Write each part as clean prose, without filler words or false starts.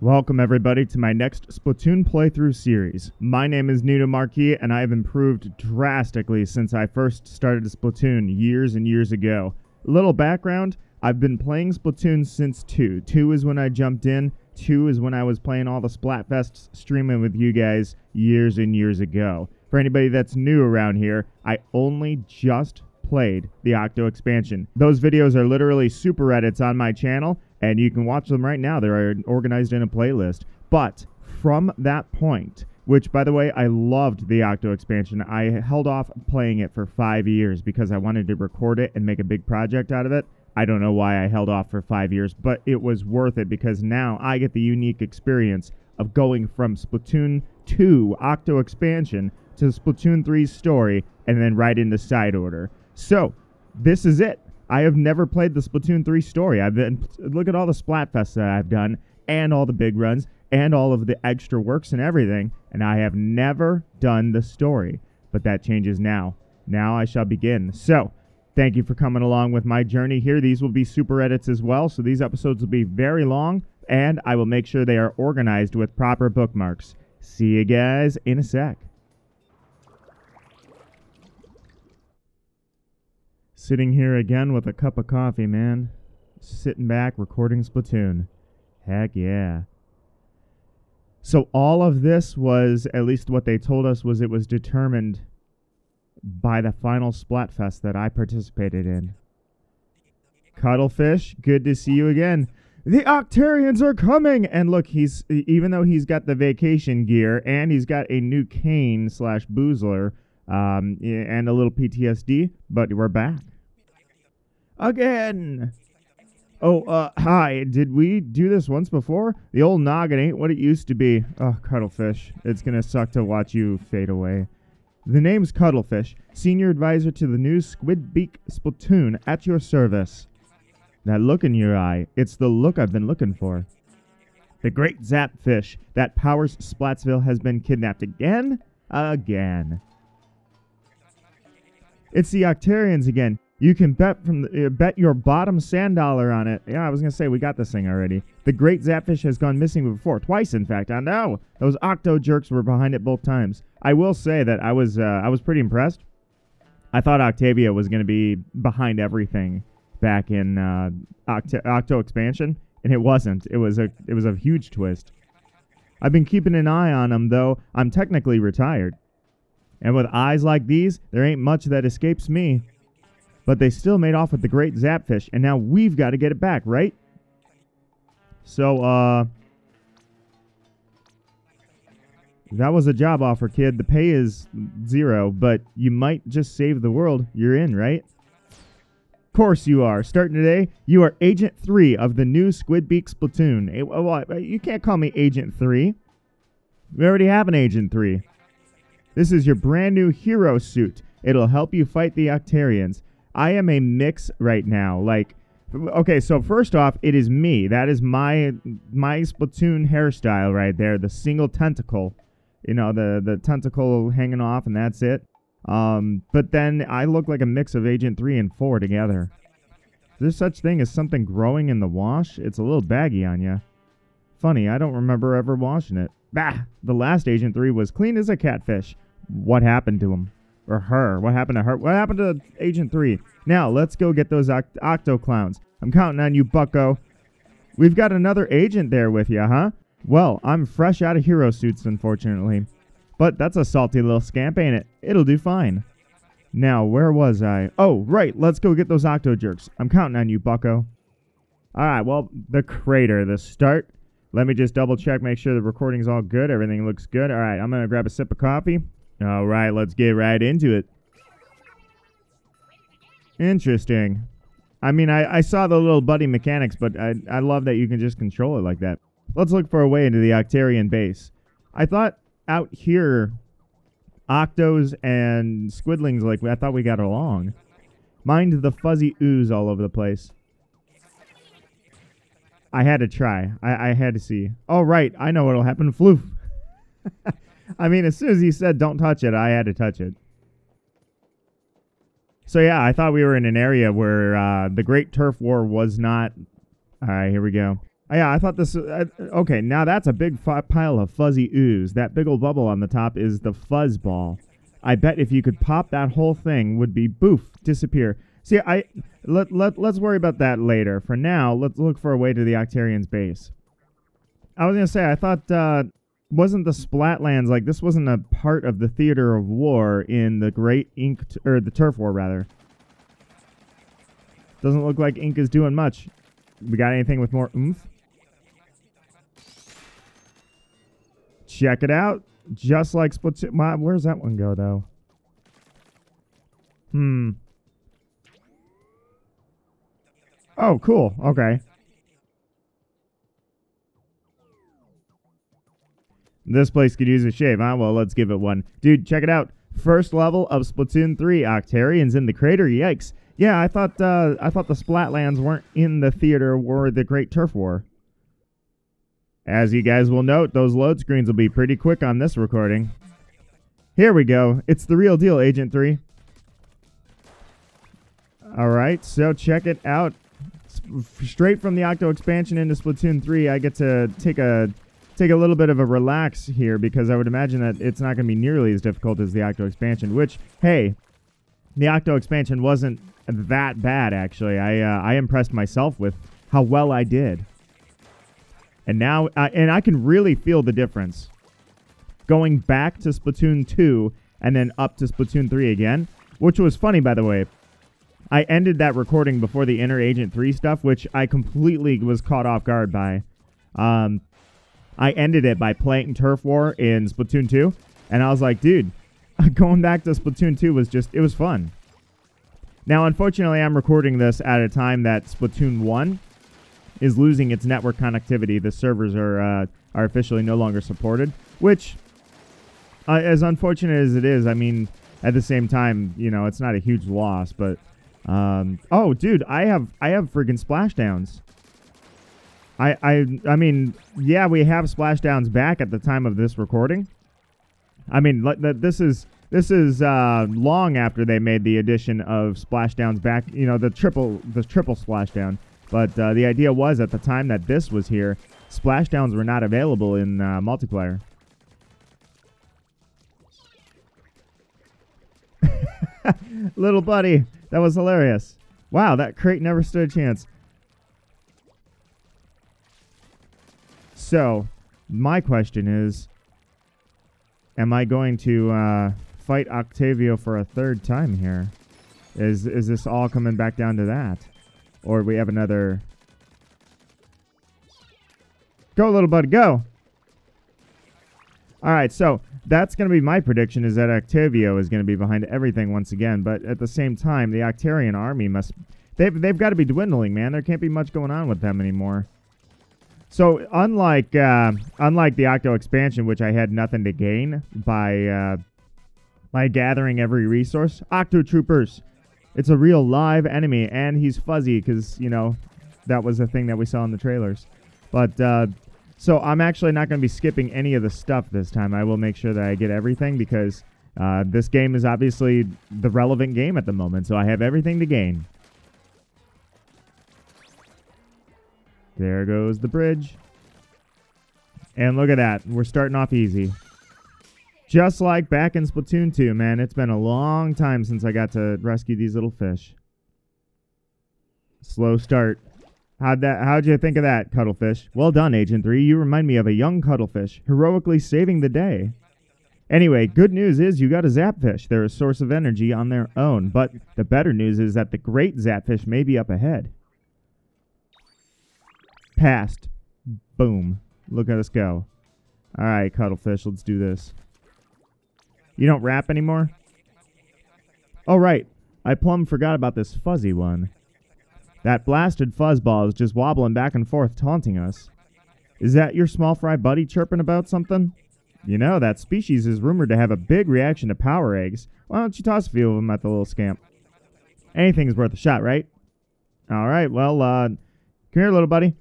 Welcome everybody to my next Splatoon playthrough series. My name is NidoMarquis and I have improved drastically since I first started Splatoon years and years ago. A little background, I've been playing Splatoon since 2. 2 is when I jumped in, 2 is when I was playing all the Splatfests streaming with you guys years and years ago. For anybody that's new around here, I only just played the Octo Expansion. Those videos are literally super edits on my channel. And you can watch them right now. They're organized in a playlist. But from that point, which by the way, I loved the Octo Expansion. I held off playing it for 5 years because I wanted to record it and make a big project out of it. I don't know why I held off for 5 years, but it was worth it because now I get the unique experience of going from Splatoon 2 Octo Expansion to Splatoon 3's story and then right into side order. So this is it. I have never played the Splatoon 3 story. Look at all the Splatfests that I've done, and all the big runs, and all of the extra works and everything, and I have never done the story. But that changes now. Now I shall begin. So, thank you for coming along with my journey here. These will be super edits as well, so these episodes will be very long, and I will make sure they are organized with proper bookmarks. See you guys in a sec. Sitting here again with a cup of coffee, man. Sitting back, recording Splatoon. Heck yeah. So all of this was, at least what they told us, was it was determined by the final Splatfest that I participated in. Cuttlefish, good to see you again. The Octarians are coming! And look, he's even though he's got the vacation gear, and he's got a new cane slash boozler, and a little PTSD, but we're back. Again! Oh, hi. Did we do this once before? The old noggin ain't what it used to be. Oh, Cuttlefish. It's gonna suck to watch you fade away. The name's Cuttlefish, senior advisor to the new Squid Beak Splatoon at your service. That look in your eye. It's the look I've been looking for. The Great Zapfish that powers Splatsville has been kidnapped again? Again. It's the Octarians again. You can bet bet your bottom sand dollar on it. Yeah, I was going to say, we got this thing already. The Great Zapfish has gone missing before. Twice, in fact. I know. Those Octo jerks were behind it both times. I will say that I was pretty impressed. I thought Octavio was going to be behind everything back in Octo Expansion, and it wasn't. It was a huge twist. I've been keeping an eye on him, though. I'm technically retired. And with eyes like these, there ain't much that escapes me. But they still made off with the Great Zapfish, and now we've got to get it back, right? So, that was a job offer, kid. The pay is zero, but you might just save the world. You're in, right? Of course you are. Starting today, you are Agent 3 of the new Squid Beak Splatoon. Well, you can't call me Agent 3. We already have an Agent 3. This is your brand new hero suit. It'll help you fight the Octarians. I am a mix right now. Like, okay, so first off, it is me. That is my Splatoon hairstyle right there. The single tentacle. You know, the tentacle hanging off and that's it. But then I look like a mix of Agent 3 and 4 together. Is there such thing as something growing in the wash? It's a little baggy on ya. Funny, I don't remember ever washing it. Bah! The last Agent 3 was clean as a catfish. What happened to him? Or her? What happened to her? What happened to Agent 3? Now, let's go get those Octo Clowns. I'm counting on you, bucko. We've got another agent there with you, huh? Well, I'm fresh out of hero suits, unfortunately. But that's a salty little scamp, ain't it? It'll do fine. Now, where was I? Oh, right, let's go get those Octo Jerks. I'm counting on you, bucko. Alright, well, the crater, the start. Let me just double check, make sure the recording's all good. Everything looks good. All right, I'm going to grab a sip of coffee. All right, let's get right into it. Interesting. I mean, I saw the little buddy mechanics, but I love that you can just control it like that. Let's look for a way into the Octarian base. I thought out here, Octos and Squidlings, like, I thought we got along. Mind the fuzzy ooze all over the place. I had to try. I had to see. Oh, right. I know what'll happen. Floof. I mean, as soon as he said don't touch it, I had to touch it. So, yeah, I thought we were in an area where the Great Turf War was not... All right, here we go. Yeah, I thought this... okay, now that's a big pile of fuzzy ooze. That big old bubble on the top is the fuzz ball. I bet if you could pop that whole thing, would be boof, disappear. See, let's worry about that later. For now, let's look for a way to the Octarians' base. I was going to say, I thought... wasn't the Splatlands, like, this wasn't a part of the theater of war in the Great Ink... or the Turf War, rather. Doesn't look like Ink is doing much. We got anything with more oomph? Check it out. Just like Splatoon... where's that one go, though? Oh, cool. Okay. This place could use a shave, huh? Well, let's give it one. Dude, check it out. First level of Splatoon 3, Octarians in the crater. Yikes. Yeah, I thought the Splatlands weren't in the theater or the Great Turf War. As you guys will note, those load screens will be pretty quick on this recording. Here we go. It's the real deal, Agent 3. All right, so check it out. Straight from the Octo Expansion into Splatoon 3, I get to take a little bit of a relax here, because I would imagine that it's not going to be nearly as difficult as the Octo Expansion, which, hey, the Octo Expansion wasn't that bad, actually. I impressed myself with how well I did. And now, and I can really feel the difference. Going back to Splatoon 2 and then up to Splatoon 3 again, which was funny, by the way. I ended that recording before the Inner Agent 3 stuff, which I completely was caught off guard by. I ended it by playing Turf War in Splatoon 2, and I was like, dude, going back to Splatoon 2 was just, it was fun. Now, unfortunately, I'm recording this at a time that Splatoon 1 is losing its network connectivity. The servers are officially no longer supported, which, as unfortunate as it is, I mean, at the same time, you know, it's not a huge loss, but, oh, dude, I have friggin' Splashdowns. I mean, yeah, we have Splashdowns back at the time of this recording. I mean, this is long after they made the addition of Splashdowns back, you know, the triple Splashdown. But the idea was at the time that this was here, Splashdowns were not available in multiplayer. Little buddy, that was hilarious. Wow, that crate never stood a chance. So, my question is, am I going to fight Octavio for a third time here? Is this all coming back down to that? Or we have another... Go, little bud, go! Alright, so, that's going to be my prediction, is that Octavio is going to be behind everything once again. But at the same time, the Octarian army must... They've got to be dwindling, man. There can't be much going on with them anymore. So unlike the Octo Expansion, which I had nothing to gain by gathering every resource, Octo Troopers, it's a real live enemy, and he's fuzzy because, you know, that was the thing that we saw in the trailers. But so I'm actually not going to be skipping any of the stuff this time. I will make sure that I get everything, because this game is obviously the relevant game at the moment, so I have everything to gain. There goes the bridge. And look at that. We're starting off easy. Just like back in Splatoon 2, man. It's been a long time since I got to rescue these little fish. Slow start. How'd you think of that, Cuttlefish? Well done, Agent 3. You remind me of a young Cuttlefish, heroically saving the day. Anyway, good news is you got a Zapfish. They're a source of energy on their own. But the better news is that the Great Zapfish may be up ahead. Passed. Boom. Look at us go. Alright, Cuttlefish, let's do this. You don't rap anymore? Oh, right. I plumb forgot about this fuzzy one. That blasted fuzzball is just wobbling back and forth, taunting us. Is that your Smallfry buddy chirping about something? You know, that species is rumored to have a big reaction to Power Eggs. Why don't you toss a few of them at the little scamp? Anything's worth a shot, right? Alright, well, come here, little buddy.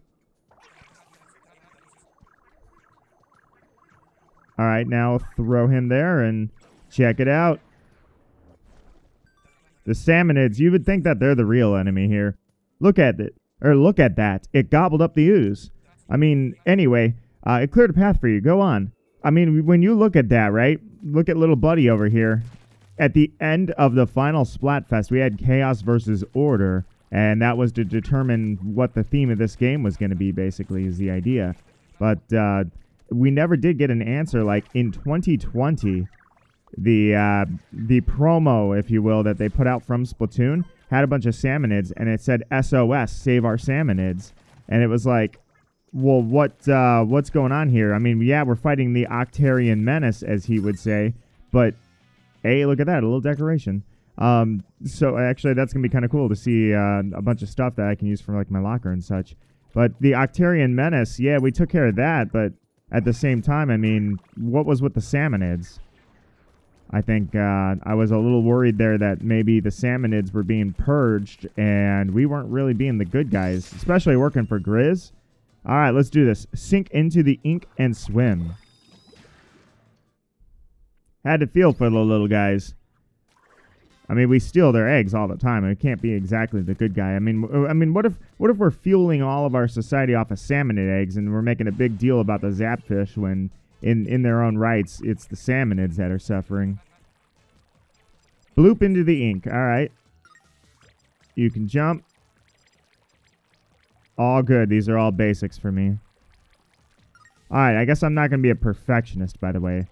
All right, now throw him there and check it out. The Salmonids, you would think that they're the real enemy here. Look at that. It gobbled up the ooze. I mean, anyway, it cleared a path for you. Go on. I mean, when you look at that, right? Look at little buddy over here. At the end of the final Splatfest, we had Chaos versus Order, and that was to determine what the theme of this game was going to be, basically, is the idea. But we never did get an answer. Like, in 2020, the promo, if you will, that they put out from Splatoon had a bunch of Salmonids, and it said, SOS, save our Salmonids. And it was like, well, what's going on here? I mean, yeah, we're fighting the Octarian menace, as he would say, but hey, look at that, a little decoration. So actually, that's going to be kind of cool to see a bunch of stuff that I can use for, like, my locker and such. But the Octarian menace, yeah, we took care of that, but at the same time, I mean, what was with the Salmonids? I think I was a little worried there that maybe the Salmonids were being purged and we weren't really being the good guys, especially working for Grizz. All right, let's do this. Sink into the ink and swim. Had to feel for the little guys. I mean, we steal their eggs all the time. It can't be exactly the good guy. I mean, what if we're fueling all of our society off of Salmonid eggs and we're making a big deal about the Zapfish when in their own rights, it's the Salmonids that are suffering. Bloop into the ink. All right. You can jump. All good. These are all basics for me. All right. I guess I'm not going to be a perfectionist, by the way.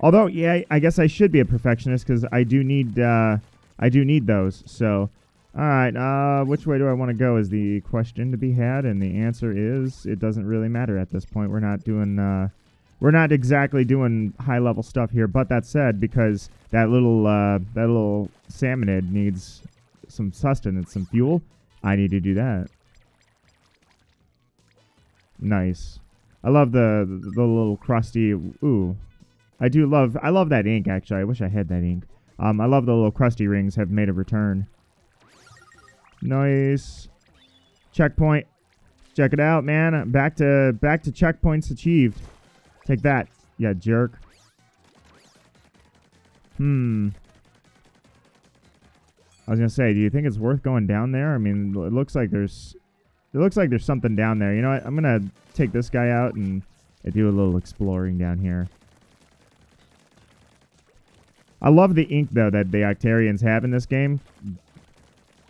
Although, yeah, I guess I should be a perfectionist because I do need those. So, all right. Which way do I want to go is the question to be had, and the answer is it doesn't really matter at this point. We're not doing... We're not exactly doing high-level stuff here, but that said, because that little Salmonid needs some sustenance, some fuel, I need to do that. Nice. I love the little crusty. Ooh, I love that ink. Actually, I wish I had that ink. I love the little crusty rings have made a return. Nice. Checkpoint. Check it out, man. Back to checkpoints achieved. Take that, yeah, jerk. I was gonna say, do you think it's worth going down there? I mean, it looks like there's something down there. You know what? I'm gonna take this guy out and do a little exploring down here. I love the ink though that the Octarians have in this game.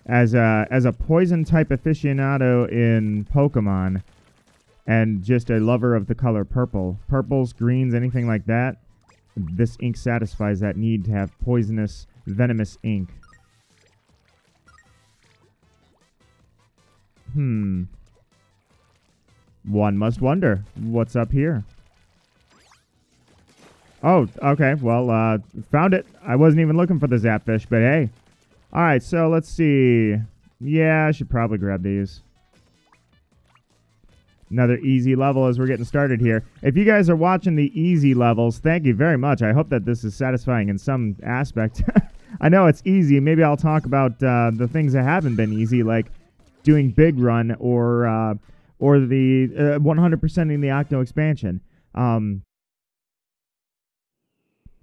As a poison type aficionado in Pokemon, and just a lover of the color purple. Purples, greens, anything like that. This ink satisfies that need to have poisonous, venomous ink. One must wonder, what's up here? Oh, okay, well, found it. I wasn't even looking for the Zapfish, but hey. All right, so let's see. Yeah, I should probably grab these. Another easy level as we're getting started here. If you guys are watching the easy levels, thank you very much. I hope that this is satisfying in some aspect. I know it's easy. Maybe I'll talk about the things that haven't been easy, like doing Big Run or the 100%ing the Octo Expansion.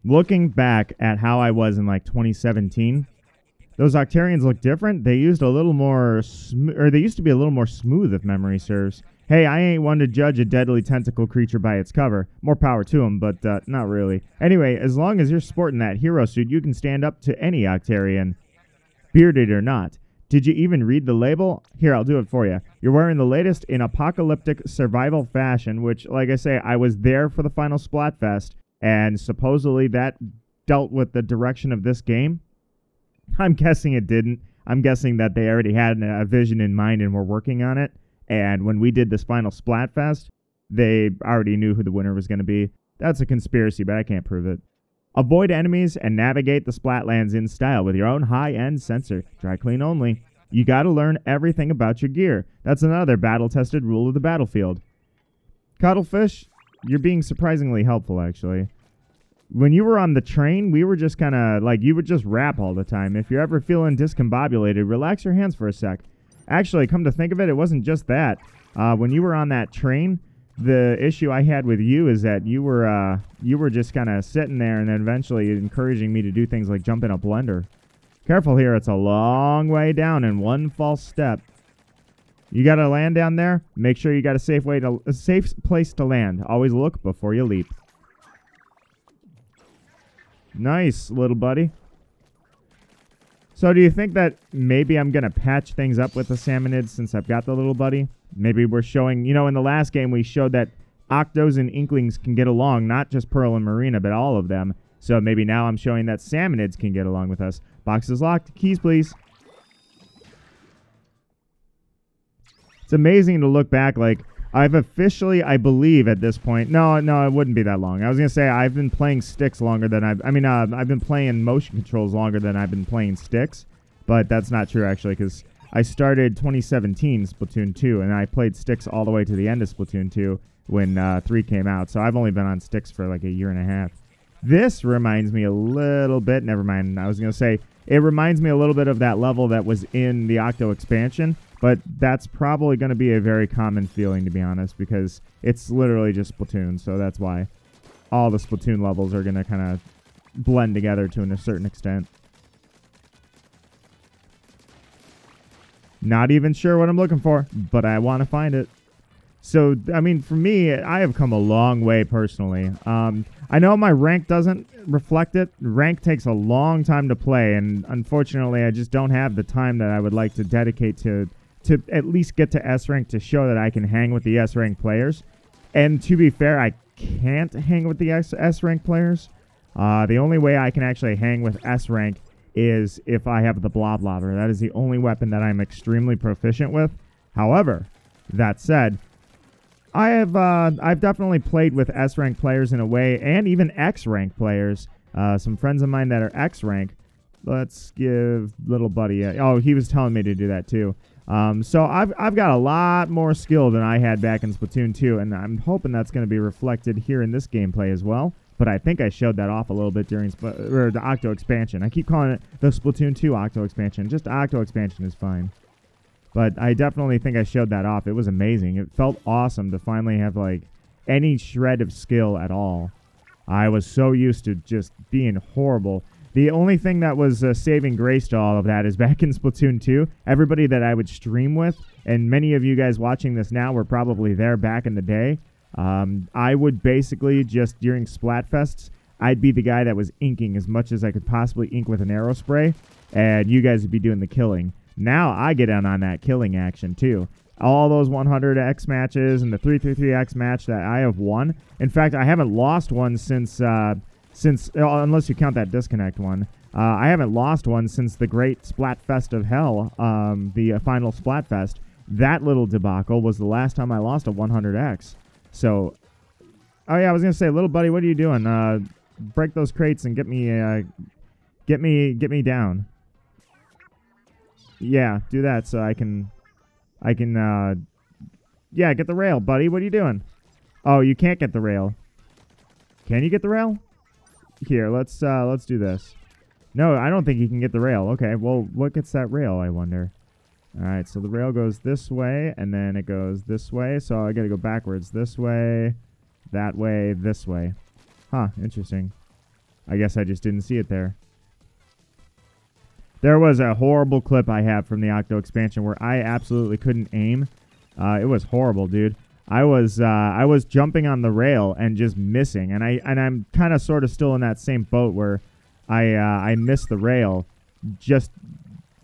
Looking back at how I was in like 2017, those Octarians look different. They used a little more, they used to be a little more smooth, if memory serves. Hey, I ain't one to judge a deadly tentacle creature by its cover. More power to him, but not really. Anyway, as long as you're sporting that hero suit, you can stand up to any Octarian, bearded or not. Did you even read the label? Here, I'll do it for you. You're wearing the latest in apocalyptic survival fashion, which, like I say, I was there for the final Splatfest, and supposedly that dealt with the direction of this game. I'm guessing it didn't. I'm guessing that they already had a vision in mind and were working on it. And when we did this final Splatfest, they already knew who the winner was going to be. That's a conspiracy, but I can't prove it. Avoid enemies and navigate the Splatlands in style with your own high-end sensor. Dry clean only. You got to learn everything about your gear. That's another battle-tested rule of the battlefield. Cuttlefish, you're being surprisingly helpful, actually. When you were on the train, we were just kind of like, you would just rap all the time. If you're ever feeling discombobulated, relax your hands for a sec. Actually, come to think of it, it wasn't just that. When you were on that train, the issue I had with you is that you were just kind of sitting there and then eventually encouraging me to do things like jump in a blender. Careful here, it's a long way down and one false step. You got to land down there. Make sure you got a safe place to land. Always look before you leap. Nice, little buddy. So do you think that maybe I'm going to patch things up with the Salmonids since I've got the little buddy? Maybe we're showing... You know, in the last game, we showed that Octos and Inklings can get along, not just Pearl and Marina, but all of them. So maybe now I'm showing that Salmonids can get along with us. Box is locked. Keys, please. It's amazing to look back. Like, I've officially, I believe at this point... No, it wouldn't be that long. I was going to say I've been playing sticks longer than I've... I mean, I've been playing motion controls longer than I've been playing sticks. But that's not true, actually, because I started 2017 Splatoon 2, and I played sticks all the way to the end of Splatoon 2 when 3 came out. So I've only been on sticks for like a year and a half. This reminds me a little bit... Never mind. I was going to say it reminds me a little bit of that level that was in the Octo Expansion. But that's probably going to be a very common feeling, to be honest, because it's literally just Splatoon. So that's why all the Splatoon levels are going to kind of blend together to a certain extent. Not even sure what I'm looking for, but I want to find it. So, I mean, for me, I have come a long way personally. I know my rank doesn't reflect it. Rank takes a long time to play, and unfortunately, I just don't have the time that I would like to dedicate to at least get to S rank to show that I can hang with the S rank players. And to be fair, I can't hang with the S rank players. The only way I can actually hang with S rank is if I have the Blob Lobber. That is the only weapon that I'm extremely proficient with. However, that said, I have I've definitely played with S rank players in a way, and even X rank players. Some friends of mine that are X rank. Let's give little buddy. Oh, he was telling me to do that too. So I've got a lot more skill than I had back in Splatoon 2, and I'm hoping that's going to be reflected here in this gameplay as well. But I think I showed that off a little bit during the Octo Expansion. I keep calling it the Splatoon 2 Octo Expansion. Just Octo Expansion is fine. But I definitely think I showed that off. It was amazing. It felt awesome to finally have, like, any shred of skill at all. I was so used to just being horrible. The only thing that was saving grace to all of that is back in Splatoon 2, everybody that I would stream with, and many of you guys watching this now were probably there back in the day, I would basically just, during Splatfests, I'd be the guy that was inking as much as I could possibly ink with an arrow spray, and you guys would be doing the killing. Now I get in on that killing action, too. All those 100X matches and the 333X match that I have won. In fact, I haven't lost one since unless you count that disconnect one. I haven't lost one since the Great Splatfest of Hell, the final Splatfest. That little debacle was the last time I lost a 100X. So, oh yeah, I was going to say, little buddy, what are you doing? Break those crates and get me down. Yeah, do that so I can yeah, get the rail, buddy. What are you doing? Oh, you can't get the rail. Can you get the rail? Here, let's do this. No, I don't think you can get the rail. Okay, well, what gets that rail, I wonder? All right, so the rail goes this way, and then it goes this way, so I gotta go backwards. This way, that way, this way. Huh, interesting. I guess I just didn't see it there. There was a horrible clip I have from the Octo Expansion where I absolutely couldn't aim. It was horrible, dude. I was jumping on the rail and just missing, and I'm kind of sort of still in that same boat where I missed the rail just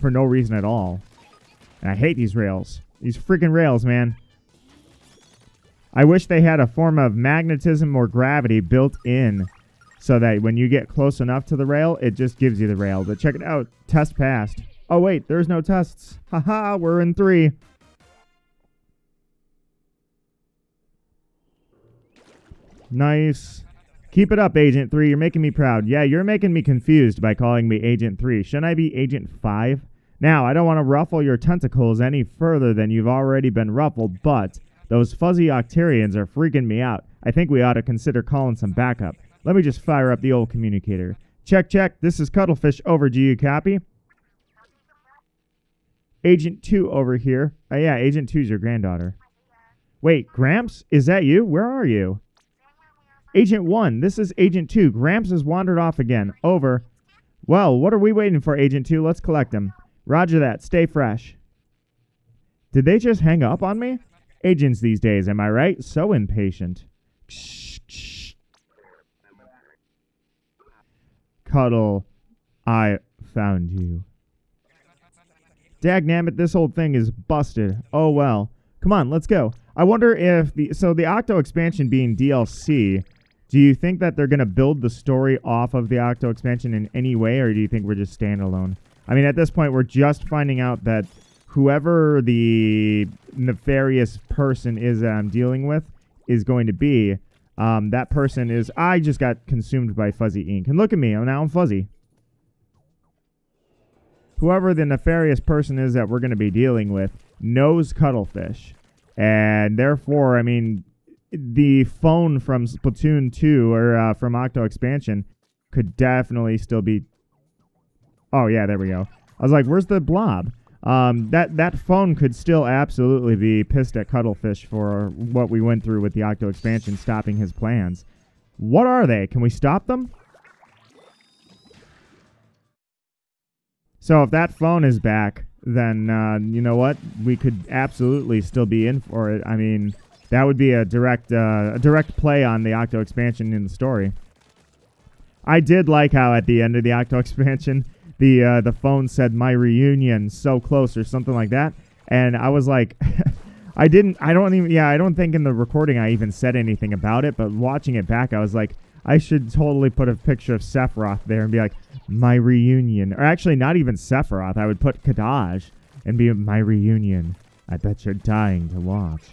for no reason at all. And I hate these rails, these freaking rails, man. I wish they had a form of magnetism or gravity built in, so that when you get close enough to the rail, it just gives you the rail. But check it out. Test passed. Oh, wait. There's no tests. Haha, we're in 3. Nice. Keep it up, Agent 3. You're making me proud. Yeah, you're making me confused by calling me Agent 3. Shouldn't I be Agent 5? Now, I don't want to ruffle your tentacles any further than you've already been ruffled, but those fuzzy Octarians are freaking me out. I think we ought to consider calling some backup. Let me just fire up the old communicator. Check, check. This is Cuttlefish over. Do you copy? Agent 2 over here. Oh, yeah, Agent 2's your granddaughter. Wait, Gramps? Is that you? Where are you? Agent 1, this is Agent 2. Gramps has wandered off again. Over. Well, what are we waiting for, Agent 2? Let's collect him. Roger that. Stay fresh. Did they just hang up on me? Agents these days, am I right? So impatient. Cuddle, I found you. Dagnammit, this whole thing is busted. Oh well. Come on, let's go. I wonder if the Octo Expansion being DLC, do you think that they're going to build the story off of the Octo Expansion in any way, or do you think we're just standalone? I mean, at this point, we're just finding out that whoever the nefarious person is that I'm dealing with is going to be, that person is... I just got consumed by fuzzy ink. And look at me, now I'm fuzzy. Whoever the nefarious person is that we're going to be dealing with knows Cuttlefish. And therefore, I mean, the phone from Splatoon 2 or from Octo Expansion could definitely still be... Oh, yeah, there we go. I was like, where's the blob? That phone could still absolutely be pissed at Cuttlefish for what we went through with the Octo Expansion stopping his plans. What are they? Can we stop them? So if that phone is back, then you know what? We could absolutely still be in for it. I mean, that would be a direct play on the Octo Expansion in the story. I did like how at the end of the Octo Expansion... The phone said my reunion so close or something like that, and I was like, I don't think in the recording I even said anything about it, but watching it back I was like, I should totally put a picture of Sephiroth there and be like, my reunion. Or actually not even Sephiroth, I would put Kadaj and be my reunion. I bet you're dying to watch.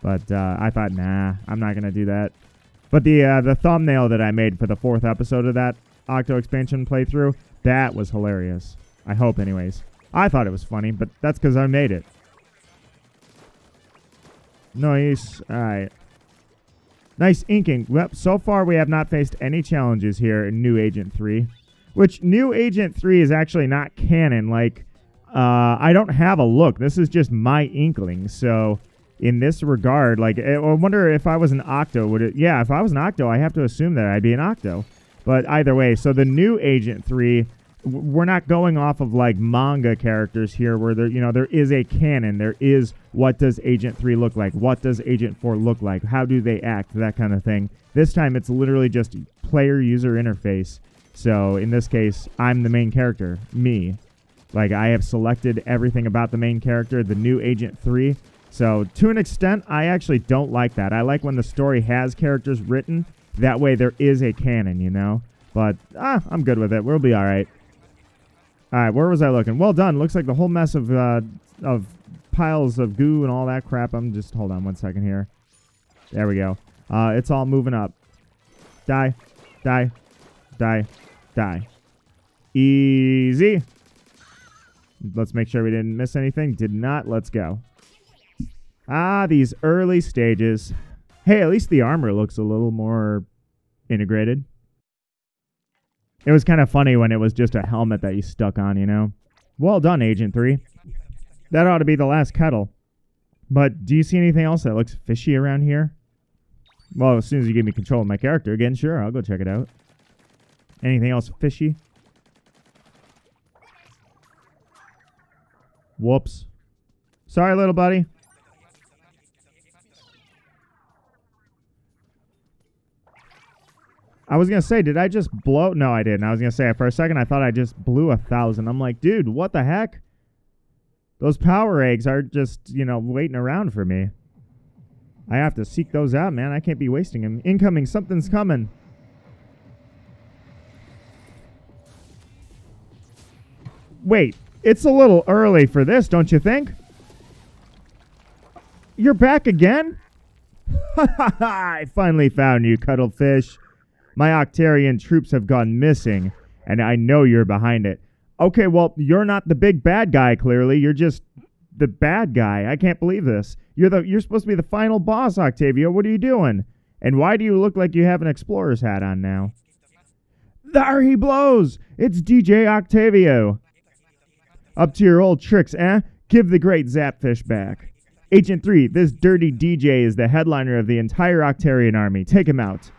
But I thought, nah, I'm not gonna do that. But the thumbnail that I made for the 4th episode of that Octo Expansion playthrough, that was hilarious. I hope, anyways. I thought it was funny, but that's because I made it. Nice. All right. Nice inking. Well, so far, we have not faced any challenges here in New Agent 3, which New Agent 3 is actually not canon. Like, I don't have a look. This is just my inkling. So, in this regard, like, I wonder if I was an Octo, would it... Yeah, if I was an Octo, I have to assume that I'd be an Octo. But either way, so the new Agent 3, we're not going off of like manga characters here where there, you know, there is a canon. There is what does Agent 3 look like? What does Agent 4 look like? How do they act? That kind of thing. This time it's literally just player user interface. So in this case, I'm the main character, me. Like I have selected everything about the main character, the new Agent 3. So to an extent, I actually don't like that. I like when the story has characters written. That way there is a canon, you know? But, I'm good with it. We'll be all right. All right, where was I looking? Well done. Looks like the whole mess of piles of goo and all that crap. I'm just... Hold on one second here. There we go. It's all moving up. Die. Die. Die. Die. Easy. Let's make sure we didn't miss anything. Did not. Let's go. Ah, these early stages... Hey, at least the armor looks a little more integrated. It was kind of funny when it was just a helmet that you stuck on, you know? Well done, Agent 3. That ought to be the last kettle. But do you see anything else that looks fishy around here? Well, as soon as you give me control of my character again, sure, I'll go check it out. Anything else fishy? Whoops. Sorry, little buddy. I was going to say, did I just blow? No, I didn't. I was going to say, for a second, I thought I just blew 1,000. I'm like, dude, what the heck? Those power eggs are just, you know, waiting around for me. I have to seek those out, man. I can't be wasting them. Incoming. Something's coming. Wait, it's a little early for this, don't you think? You're back again? I finally found you, Cuttlefish. My Octarian troops have gone missing, and I know you're behind it. Okay, well, you're not the big bad guy, clearly. You're just the bad guy. I can't believe this. You're supposed to be the final boss, Octavio. What are you doing? And why do you look like you have an Explorer's hat on now? There he blows! It's DJ Octavio. Up to your old tricks, eh? Give the great Zapfish back. Agent 3, this dirty DJ is the headliner of the entire Octarian army. Take him out.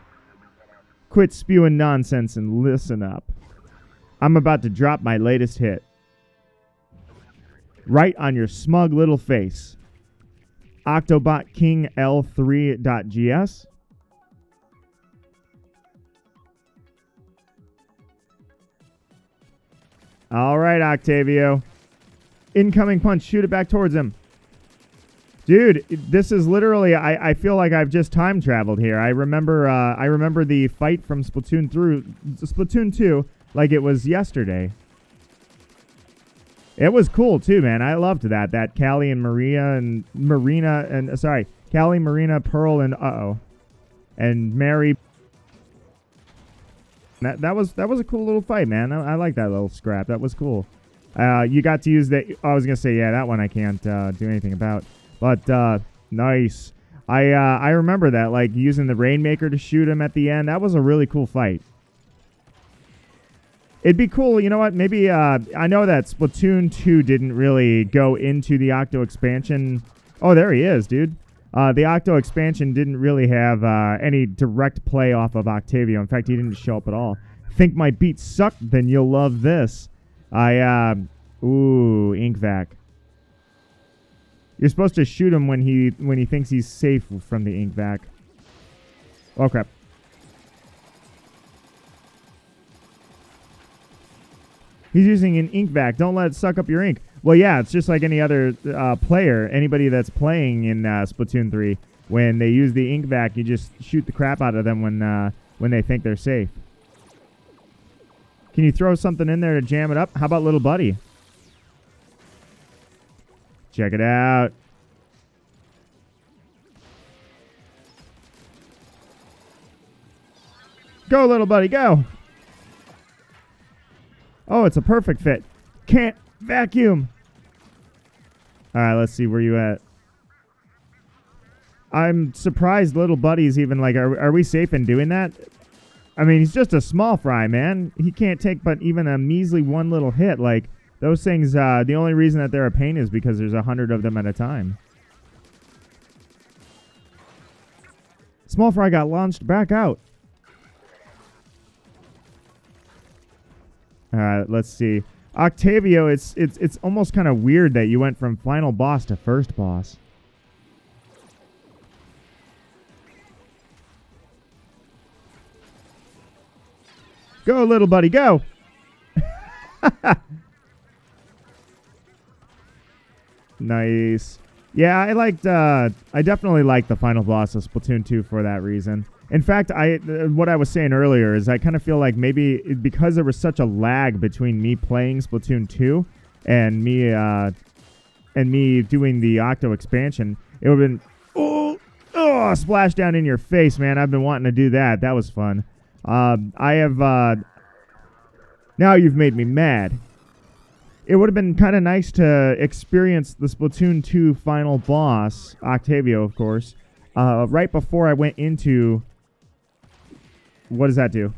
Quit spewing nonsense and listen up. I'm about to drop my latest hit. Right on your smug little face. Octobot King L3.gs. All right, Octavio. Incoming punch. Shoot it back towards him. Dude, this is literally, I feel like I've just time traveled here. I remember the fight from Splatoon 2 like it was yesterday. It was cool too, man. I loved that. That Callie and Marina and sorry, Callie, Marina, Pearl, and and Mary. That was a cool little fight, man. I like that little scrap. That was cool. You got to use the. I was gonna say, yeah, that one I can't do anything about. But nice. I remember that, like using the Rainmaker to shoot him at the end. That was a really cool fight. It'd be cool, you know what? Maybe I know that Splatoon 2 didn't really go into the Octo Expansion. Oh, there he is, dude. The Octo Expansion didn't really have any direct play off of Octavio. In fact, he didn't show up at all. Think my beat sucked? Then you'll love this. Ooh, Ink Vac. You're supposed to shoot him when he thinks he's safe from the Ink Vac. Oh, crap. He's using an Ink Vac. Don't let it suck up your ink. Well, yeah, it's just like any other player. Anybody that's playing in Splatoon 3, when they use the Ink Vac, you just shoot the crap out of them when they think they're safe. Can you throw something in there to jam it up? How about little buddy? Check it out. Go, little buddy, go. Oh, it's a perfect fit. Can't vacuum. All right, let's see. Where you at? I'm surprised little buddy's even like, are we safe in doing that? I mean, he's just a small fry, man. He can't take but even a measly one little hit. Like, those things, the only reason that they're a pain is because there's 100 of them at a time. Smallfry got launched back out. All right, let's see. Octavio, it's almost kind of weird that you went from final boss to first boss. Go, little buddy, go! Nice. Yeah, I definitely liked the final boss of Splatoon 2 for that reason. In fact, what I was saying earlier is I kind of feel like maybe because there was such a lag between me playing Splatoon 2 and me doing the Octo Expansion, it would have been Splashdown in your face, man. I've been wanting to do that. That was fun. Now you've made me mad. It would have been kind of nice to experience the Splatoon 2 final boss, Octavio, of course, right before I went into... What does that do?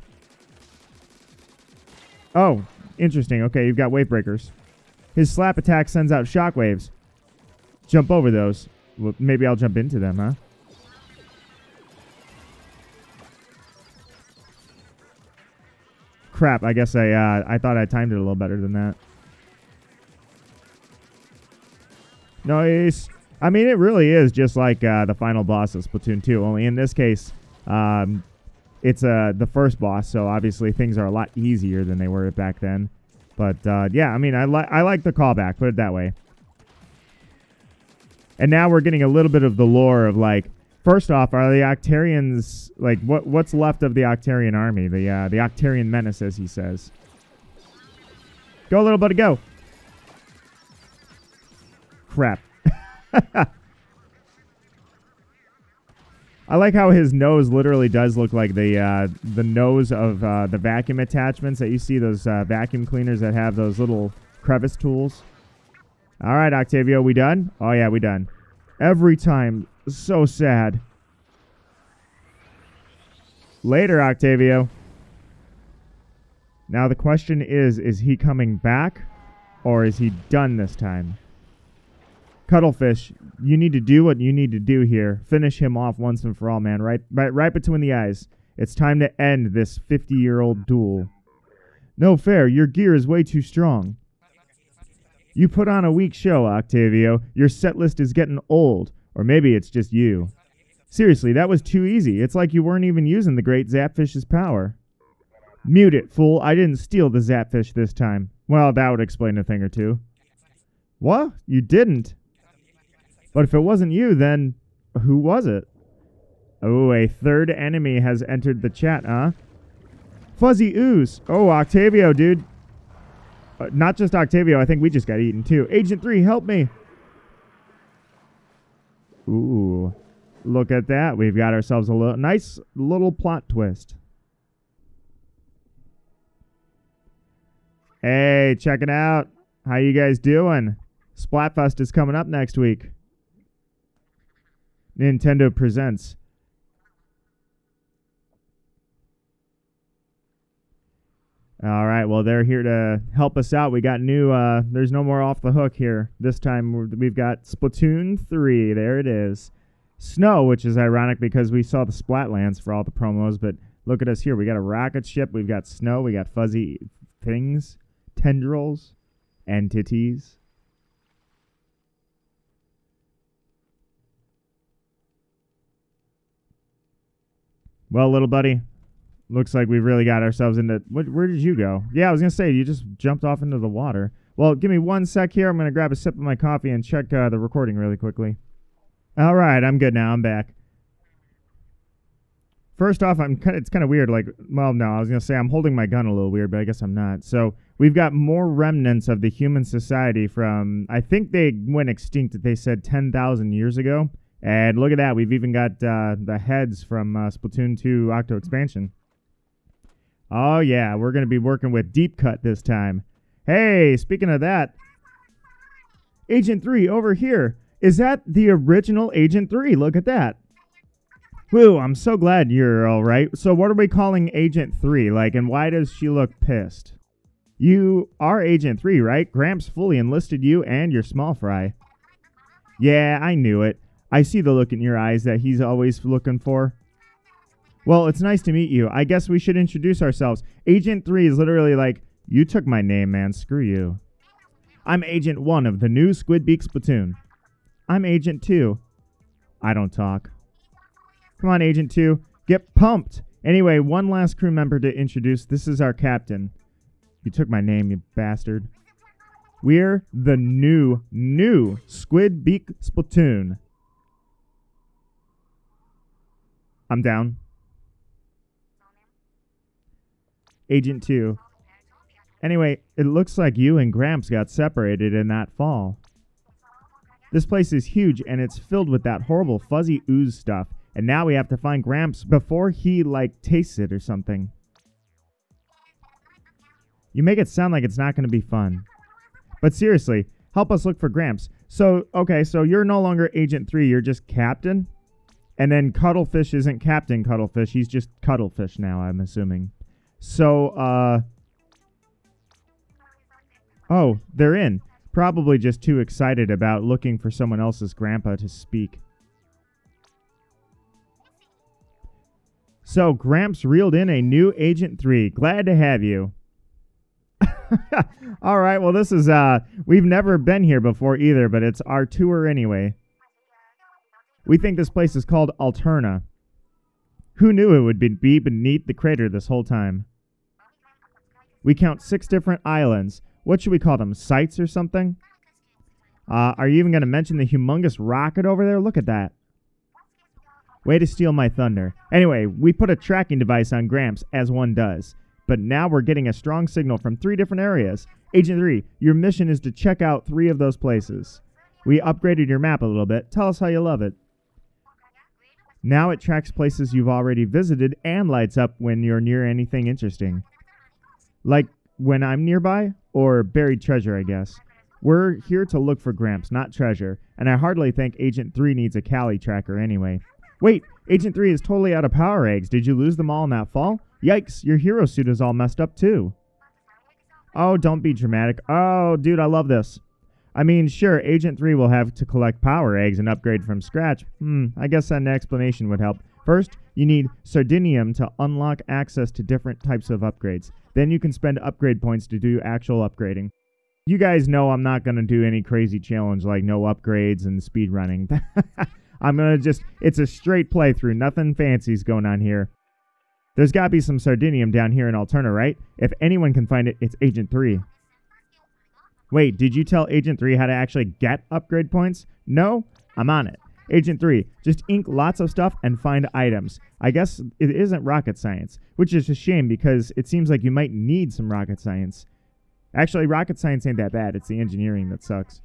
Oh, interesting. Okay, you've got wave breakers. His slap attack sends out shockwaves. Jump over those. Well, maybe I'll jump into them, huh? Crap, I guess I thought I timed it a little better than that. Nice. I mean, it really is just like the final boss of Splatoon 2, only in this case, it's the first boss, so obviously things are a lot easier than they were back then. But, yeah, I mean, I like the callback, put it that way. And now we're getting a little bit of the lore of, like, first off, are the Octarians, like, what's left of the Octarian army? The Octarian menace, as he says. Go, little buddy, go! Crap. I like how his nose literally does look like the nose of the vacuum attachments that you see, those vacuum cleaners that have those little crevice tools. All right, Octavio, we done? Oh, yeah, we done. Every time. So sad. Later, Octavio. Now the question is he coming back? Or is he done this time? Cuttlefish, you need to do what you need to do here. Finish him off once and for all, man. Right between the eyes. It's time to end this 50-year-old duel. No fair. Your gear is way too strong. You put on a weak show, Octavio. Your set list is getting old. Or maybe it's just you. Seriously, that was too easy. It's like you weren't even using the Great Zapfish's power. Mute it, fool. I didn't steal the Zapfish this time. Well, that would explain a thing or two. What? You didn't? But if it wasn't you, then who was it? Oh, a third enemy has entered the chat, huh? Fuzzy Ooze. Oh, Octavio, dude. Not just Octavio. I think we just got eaten, too. Agent 3, help me. Ooh. Look at that. We've got ourselves a little nice little plot twist. Hey, check it out. How you guys doing? Splatfest is coming up next week. Nintendo presents. All right, well, they're here to help us out. We got new, there's no more Off the Hook here. This time we've got Splatoon 3. There it is. Snow, which is ironic because we saw the Splatlands for all the promos, but look at us here. We got a rocket ship. We've got snow. We got fuzzy things, tendrils, entities. Well, little buddy, looks like we've really got ourselves into... Where did you go? Yeah, I was going to say, you just jumped off into the water. Well, give me one sec here. I'm going to grab a sip of my coffee and check the recording really quickly. All right, I'm good now. I'm back. First off, it's kind of weird. Like, well, no, I was going to say I'm holding my gun a little weird, but I guess I'm not. So we've got more remnants of the human society from... I think they went extinct, they said, 10,000 years ago. And look at that. We've even got the heads from Splatoon 2 Octo Expansion. Oh, yeah. We're going to be working with Deep Cut this time. Hey, speaking of that, Agent 3 over here. Is that the original Agent 3? Look at that. Woo, I'm so glad you're all right. So what are we calling Agent 3? Like, and why does she look pissed? You are Agent 3, right? Gramps fully enlisted you and your small fry. Yeah, I knew it. I see the look in your eyes that he's always looking for. Well, it's nice to meet you. I guess we should introduce ourselves. Agent 3 is literally like, you took my name, man. Screw you. I'm Agent 1 of the new Squid Beak Splatoon. I'm Agent 2. I don't talk. Come on, Agent 2. Get pumped. Anyway, one last crew member to introduce. This is our captain. You took my name, you bastard. We're the new Squid Beak Splatoon. I'm down. Agent 2. Anyway, it looks like you and Gramps got separated in that fall. This place is huge, and it's filled with that horrible fuzzy ooze stuff. And now we have to find Gramps before he, like, tastes it or something. You make it sound like it's not going to be fun. But seriously, help us look for Gramps. So, okay, so you're no longer Agent 3. You're just Captain? And then Cuttlefish isn't Captain Cuttlefish. He's just Cuttlefish now, I'm assuming. So, oh, they're in. Probably just too excited about looking for someone else's grandpa to speak. So, Gramps reeled in a new Agent 3. Glad to have you. All right, well, this is, we've never been here before either, but it's our tour anyway. We think this place is called Alterna. Who knew it would be beneath the crater this whole time? We count 6 different islands. What should we call them? Sites or something? Are you even going to mention the humongous rocket over there? Look at that. Way to steal my thunder. Anyway, we put a tracking device on Gramps, as one does. But now we're getting a strong signal from 3 different areas. Agent 3, your mission is to check out 3 of those places. We upgraded your map a little bit. Tell us how you love it. Now it tracks places you've already visited and lights up when you're near anything interesting. Like when I'm nearby? Or buried treasure, I guess. We're here to look for Gramps, not treasure. And I hardly think Agent 3 needs a Callie tracker anyway. Wait, Agent 3 is totally out of Power Eggs. Did you lose them all in that fall? Yikes, your hero suit is all messed up too. Oh, don't be dramatic. Oh, dude, I love this. I mean, sure, Agent 3 will have to collect Power Eggs and upgrade from scratch. I guess an explanation would help. First, you need Sardinium to unlock access to different types of upgrades. Then you can spend upgrade points to do actual upgrading. You guys know I'm not going to do any crazy challenge like no upgrades and speedrunning. I'm gonna just, it's a straight playthrough. Nothing fancy's going on here. There's gotta be some Sardinium down here in Alterna, right? If anyone can find it, it's Agent 3. Wait, did you tell Agent 3 how to actually get upgrade points? No? I'm on it. Agent 3, just ink lots of stuff and find items. I guess it isn't rocket science, which is a shame because it seems like you might need some rocket science. Actually, rocket science ain't that bad. It's the engineering that sucks.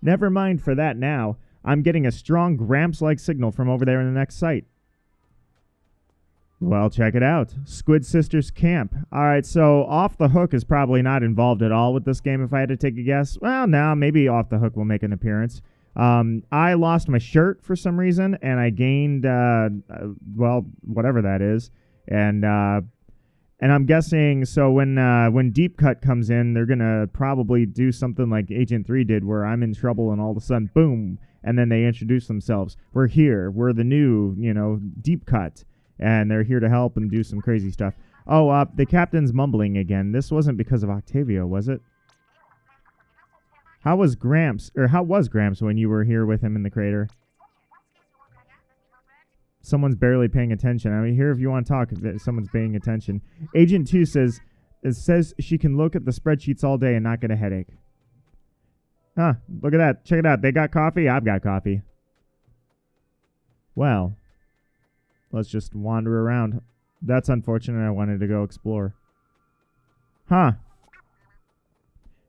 Never mind for that now. I'm getting a strong Gramps-like signal from over there in the next site. Well, check it out. Squid Sisters Camp. Alright, so Off the Hook is probably not involved at all with this game if I had to take a guess. Well, no, maybe Off the Hook will make an appearance. I lost my shirt for some reason, and I gained, well, whatever that is. And I'm guessing, so when Deep Cut comes in, they're going to probably do something like Agent 3 did, where I'm in trouble and all of a sudden, boom, and then they introduce themselves. We're here. We're the new, you know, Deep Cut, and they're here to help and do some crazy stuff. Oh, the captain's mumbling again. This wasn't because of Octavio, was it? How was Gramps when you were here with him in the crater? Someone's barely paying attention. I mean, here if you want to talk, if someone's paying attention. Agent 2 says she can look at the spreadsheets all day and not get a headache. Huh, look at that. Check it out. They got coffee. I've got coffee. Well, let's just wander around. That's unfortunate. I wanted to go explore. Huh.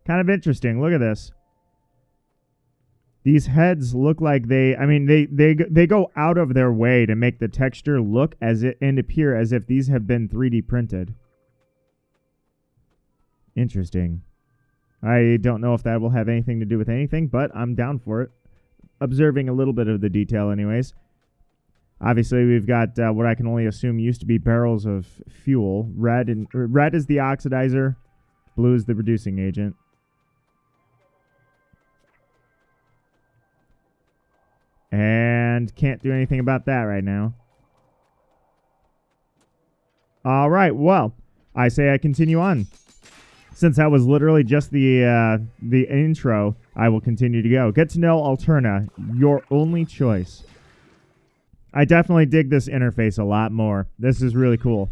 Kind of interesting. Look at this. These heads look like they go out of their way to make the texture look as it and appear as if these have been 3D printed. Interesting. I don't know if that will have anything to do with anything, but I'm down for it. Observing a little bit of the detail anyways. Obviously, we've got what I can only assume used to be barrels of fuel. Red is the oxidizer. Blue is the reducing agent. And can't do anything about that right now. All right, well, I say I continue on. Since that was literally just the intro, I will continue to go. Get to know Alterna, your only choice. I definitely dig this interface a lot more. This is really cool.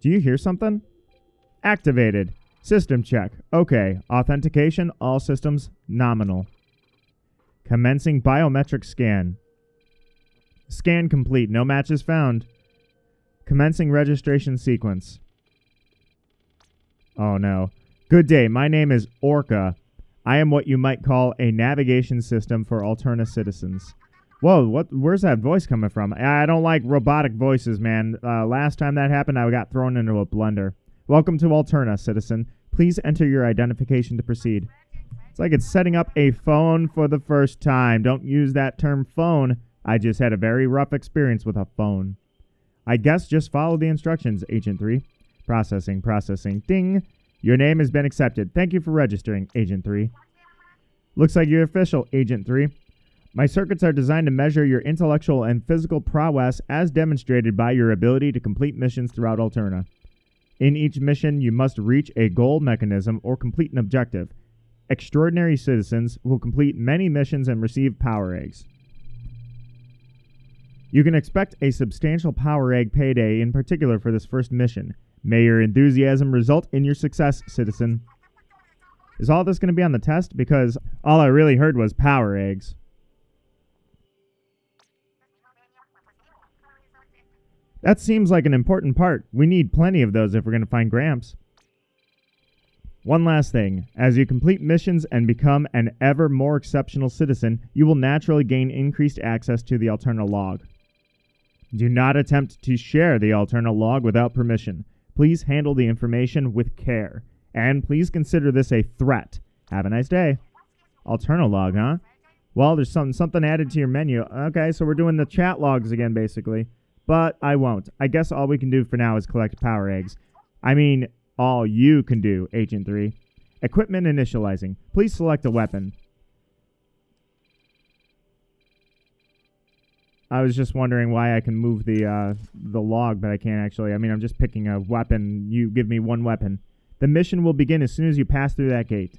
Do you hear something? Activated. System check. Okay. Authentication. All systems nominal. Commencing biometric scan. Scan complete. No matches found. Commencing registration sequence. Oh no. Good day. My name is Orca. I am what you might call a navigation system for Alterna citizens. Whoa, what? Where's that voice coming from? I don't like robotic voices, man. Last time that happened, I got thrown into a blender. Welcome to Alterna, citizen. Please enter your identification to proceed. It's like it's setting up a phone for the first time. Don't use that term phone. I just had a very rough experience with a phone. I guess just follow the instructions, Agent 3. Processing, processing, ding. Your name has been accepted. Thank you for registering, Agent 3. Looks like you're official, Agent 3. My circuits are designed to measure your intellectual and physical prowess as demonstrated by your ability to complete missions throughout Alterna. In each mission, you must reach a goal mechanism or complete an objective. Extraordinary citizens will complete many missions and receive Power Eggs. You can expect a substantial Power Egg payday in particular for this first mission. May your enthusiasm result in your success, citizen. Is all this going to be on the test? Because all I really heard was Power Eggs. That seems like an important part. We need plenty of those if we're going to find Gramps. One last thing. As you complete missions and become an ever more exceptional citizen, you will naturally gain increased access to the Alterna log. Do not attempt to share the Alterna log without permission. Please handle the information with care. And please consider this a threat. Have a nice day. Alterna log, huh? Well, there's something added to your menu. Okay, so we're doing the chat logs again, basically. But I won't. I guess all we can do for now is collect Power Eggs. I mean, all you can do, Agent 3. Equipment initializing. Please select a weapon. I was just wondering why I can move the log, but I can't actually. I mean, I'm just picking a weapon. You give me one weapon. The mission will begin as soon as you pass through that gate.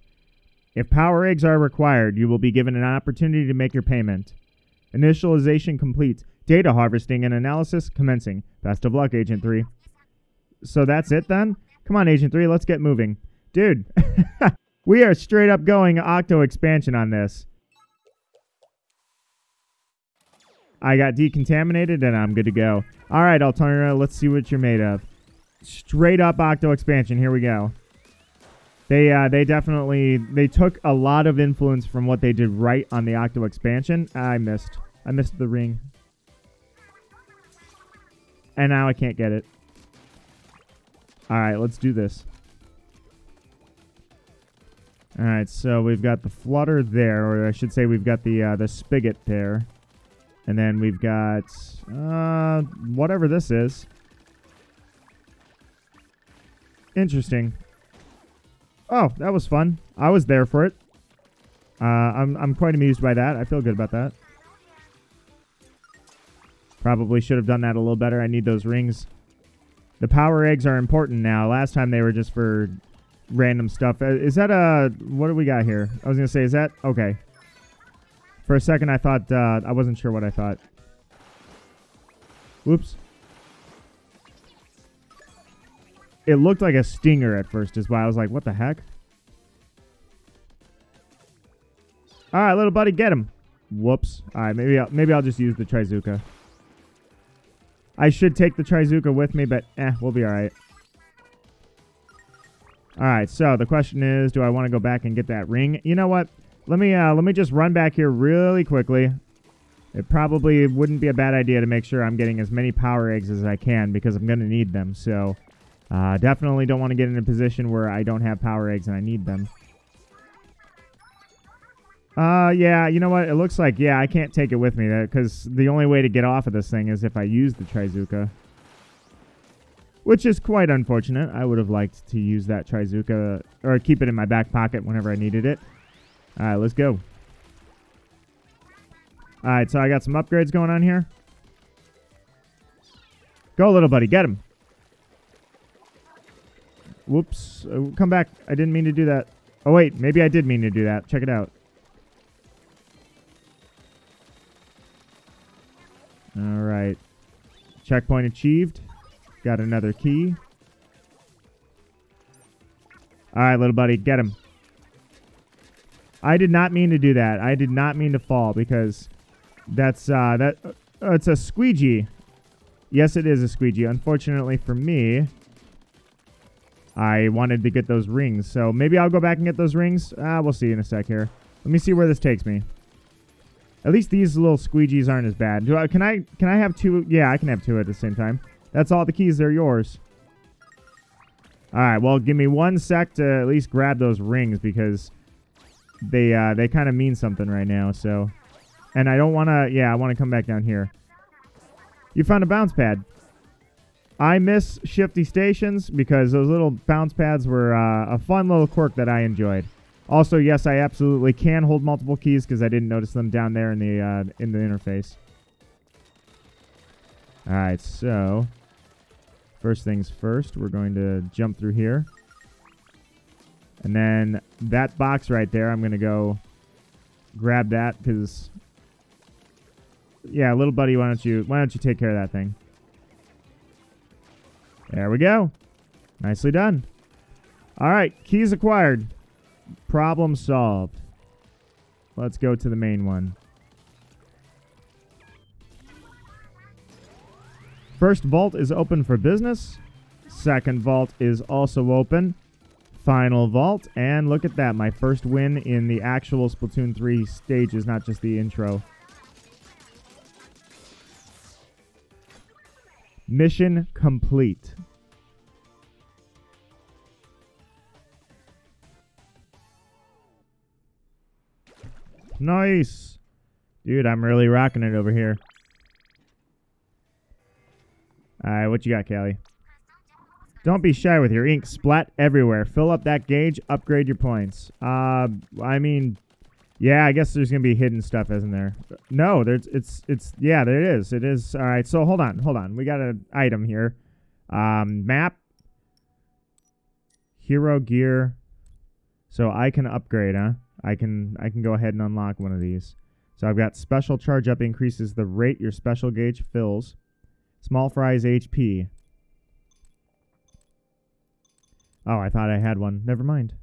If Power Eggs are required, you will be given an opportunity to make your payment. Initialization complete. Data harvesting and analysis commencing. Best of luck, Agent 3. So that's it then? Come on, Agent 3, let's get moving. Dude, we are straight up going Octo Expansion on this. I got decontaminated and I'm good to go. Alright, Alterna, let's see what you're made of. Straight up Octo Expansion, here we go. They definitely, they took a lot of influence from what they did right on the Octo Expansion. I missed the ring. And now I can't get it. Alright, let's do this. Alright, so we've got the flutter there, or I should say we've got the spigot there. And then we've got, whatever this is. Interesting. Oh, that was fun. I was there for it. I'm quite amused by that. I feel good about that. Probably should have done that a little better. I need those rings. The power eggs are important now. Last time they were just for random stuff. Is that a... What do we got here? I was going to say, is that... Okay. For a second, I thought... I wasn't sure what I thought. Whoops. It looked like a stinger at first is why I was like, what the heck? All right, little buddy, get him. Whoops. All right, maybe I'll just use the Trizooka. I should take the Trizooka with me, but we'll be all right. All right, so the question is, do I want to go back and get that ring? You know what? Let me just run back here really quickly. It probably wouldn't be a bad idea to make sure I'm getting as many power eggs as I can because I'm going to need them. So definitely don't want to get in a position where I don't have power eggs and I need them. Yeah, you know what? It looks like, yeah, I can't take it with me because the only way to get off of this thing is if I use the Trizooka, which is quite unfortunate. I would have liked to use that Trizooka or keep it in my back pocket whenever I needed it. All right, let's go. All right, so I got some upgrades going on here. Go, little buddy. Get him. Whoops. Come back. I didn't mean to do that. Oh, wait. Maybe I did mean to do that. Check it out. All right. Checkpoint achieved. Got another key. All right, little buddy. Get him. I did not mean to do that. I did not mean to fall because that's it's a squeegee. Yes, it is a squeegee. Unfortunately for me, I wanted to get those rings. So maybe I'll go back and get those rings. We'll see in a sec here. Let me see where this takes me. At least these little squeegees aren't as bad. Can I have two? Yeah, I can have two at the same time. That's all the keys. They're yours. All right. Well, give me one sec to at least grab those rings because they kind of mean something right now. So, and I don't want to. Yeah, I want to come back down here. You found a bounce pad. I miss shifty stations because those little bounce pads were a fun little quirk that I enjoyed. Also, yes, I absolutely can hold multiple keys because I didn't notice them down there in the interface. All right, so first things first, we're going to jump through here. And then that box right there, I'm going to go grab that because, yeah, little buddy, why don't you take care of that thing? There we go. Nicely done. All right, keys acquired. Problem solved. Let's go to the main one. First vault is open for business. Second vault is also open. Final vault. And look at that. My first win in the actual Splatoon 3 stages, not just the intro. Mission complete. Nice. Dude, I'm really rocking it over here. All right, what you got, Callie? Don't be shy with your ink. Splat everywhere. Fill up that gauge. Upgrade your points. I mean, yeah, I guess there's going to be hidden stuff, isn't there? No, there's, it's, yeah, there it is. It is. All right, so hold on. We got an item here. Map. Hero gear. So I can upgrade, huh? I can go ahead and unlock one of these. So I've got special charge up increases the rate your special gauge fills. Smallfry's HP. Oh, I thought I had one. Never mind.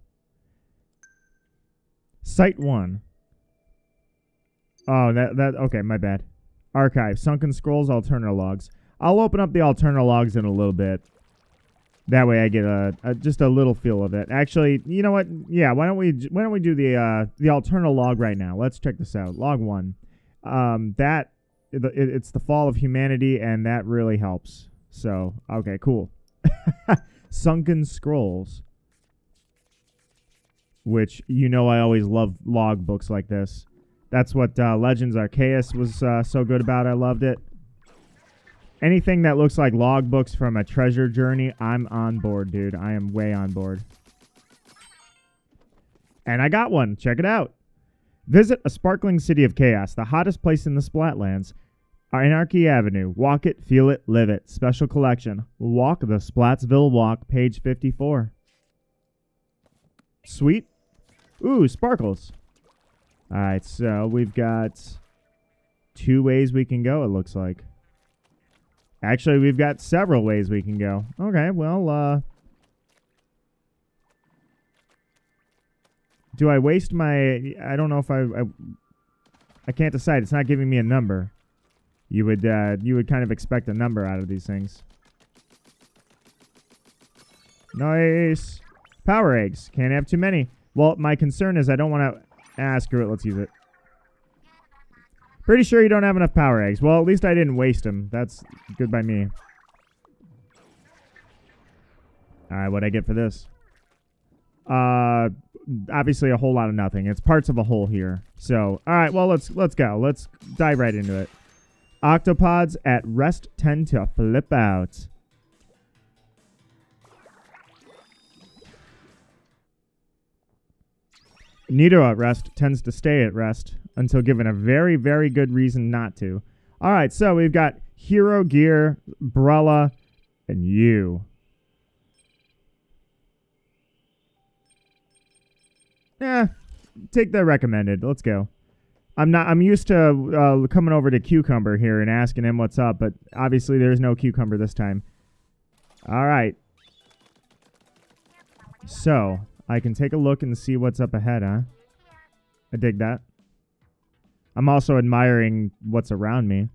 Site 1. Oh, okay, my bad. Archive, Sunken Scrolls, Alterna Logs. I'll open up the Alterna Logs in a little bit. That way I get just a little feel of it. Actually, you know what? Yeah, why don't we do the Alterna Log right now? Let's check this out. Log 1. It's the fall of humanity, and that really helps. So, okay, cool. Sunken Scrolls. Which, you know, I always love log books like this. That's what Legends Arceus was so good about. I loved it. Anything that looks like log books from a treasure journey, I'm on board, dude. I am way on board. And I got one. Check it out. Visit a sparkling city of chaos, the hottest place in the Splatlands. Anarchy Avenue. Walk it, feel it, live it. Special collection. Walk the Splatsville Walk, page 54. Sweet. Ooh, sparkles. All right, so we've got two ways we can go, it looks like. Actually, we've got several ways we can go. Okay, well, do I waste my... I don't know if I can't decide. It's not giving me a number. You would kind of expect a number out of these things. Nice. Power eggs. Can't have too many. Well, my concern is I don't want to... Ah, screw it. Let's use it. Pretty sure you don't have enough power eggs. Well, at least I didn't waste them. That's good by me. All right, what'd I get for this? Obviously a whole lot of nothing. It's parts of a whole here. So, all right, well, let's go. Let's dive right into it. Octopods at rest tend to flip out. Nido at rest tends to stay at rest until given a very, very good reason not to. All right, so we've got Hero Gear, Brella, and you. Take the recommended. Let's go. I'm used to coming over to Cucumber here and asking him what's up, but obviously there's no Cucumber this time. All right. So... I can take a look and see what's up ahead, huh? I dig that. I'm also admiring what's around me.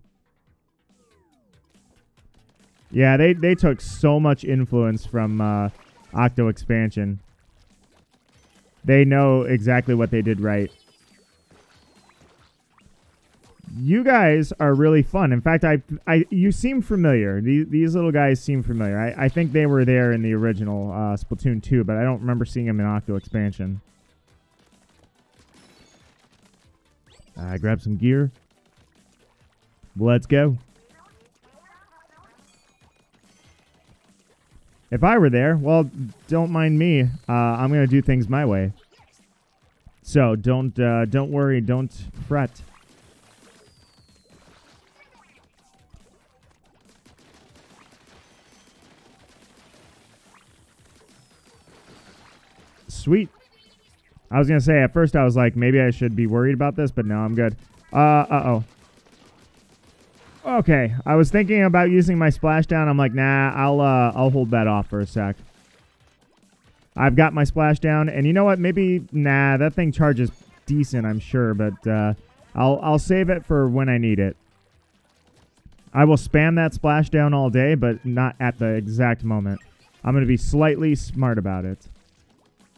Yeah, they took so much influence from Octo Expansion. They know exactly what they did right. You guys are really fun. In fact, you seem familiar. These little guys seem familiar. I think they were there in the original Splatoon 2, but I don't remember seeing them in Octo Expansion. I grab some gear. Let's go. If I were there, well, don't mind me. I'm gonna do things my way. So don't worry, don't fret. Sweet. I was going to say, at first I was like, maybe I should be worried about this, but no, I'm good. Uh-oh. Okay. I was thinking about using my splashdown. I'm like, nah, I'll hold that off for a sec. I've got my splashdown, and you know what? Maybe, nah, that thing charges decent, I'm sure, but I'll save it for when I need it. I will spam that splashdown all day, but not at the exact moment. I'm going to be slightly smart about it.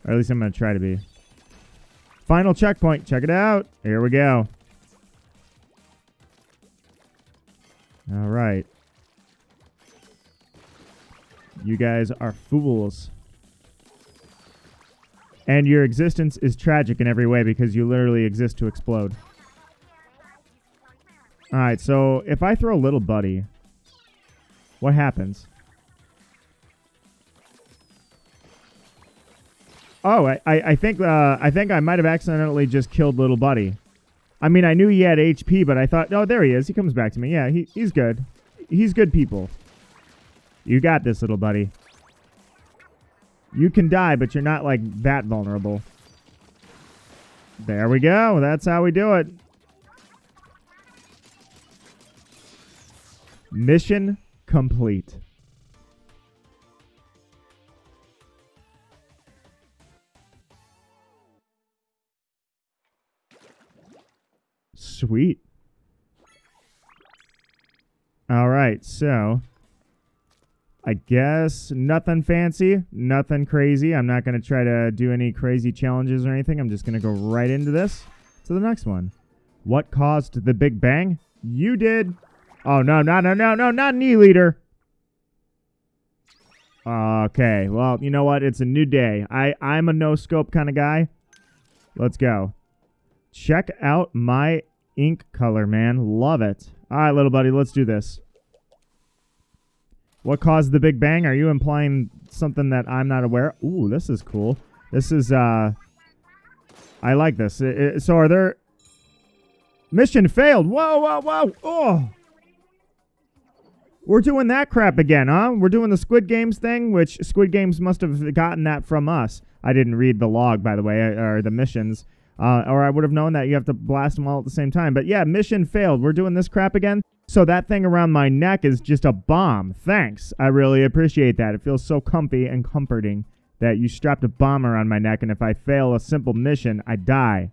Or at least I'm going to try to be. Final checkpoint. Check it out. Here we go. All right. You guys are fools. And your existence is tragic in every way because you literally exist to explode. All right, so if I throw Little Buddy, what happens? Oh, I think I might have accidentally just killed Little Buddy. I mean, I knew he had HP, but I thought, oh, there he is. He comes back to me. Yeah, he's good. He's good people. You got this, Little Buddy. You can die, but you're not, like, that vulnerable. There we go. That's how we do it. Mission complete. Sweet. All right, so I guess nothing fancy, nothing crazy. I'm not going to try to do any crazy challenges or anything. I'm just going to go right into this, to the next one. What caused the Big Bang? You did. Oh, no, no, no, no, no, not Knee Leader. Okay, well, you know what? It's a new day. I'm a no-scope kind of guy. Let's go. Check out my ink color, man. Love it. All right, little buddy, let's do this. What caused the Big Bang? Are you implying something that I'm not aware of? Ooh, this is cool. This is, I like this. So are there... Mission failed. Whoa, whoa, whoa. Oh. We're doing that crap again, huh? We're doing the Squid Games thing, which Squid Games must have gotten that from us. I didn't read the log, by the way, or the missions. Or I would have known that you have to blast them all at the same time. But yeah, mission failed. We're doing this crap again. So that thing around my neck is just a bomb. Thanks. I really appreciate that. It feels so comfy and comforting that you strapped a bomb around my neck, and if I fail a simple mission, I die.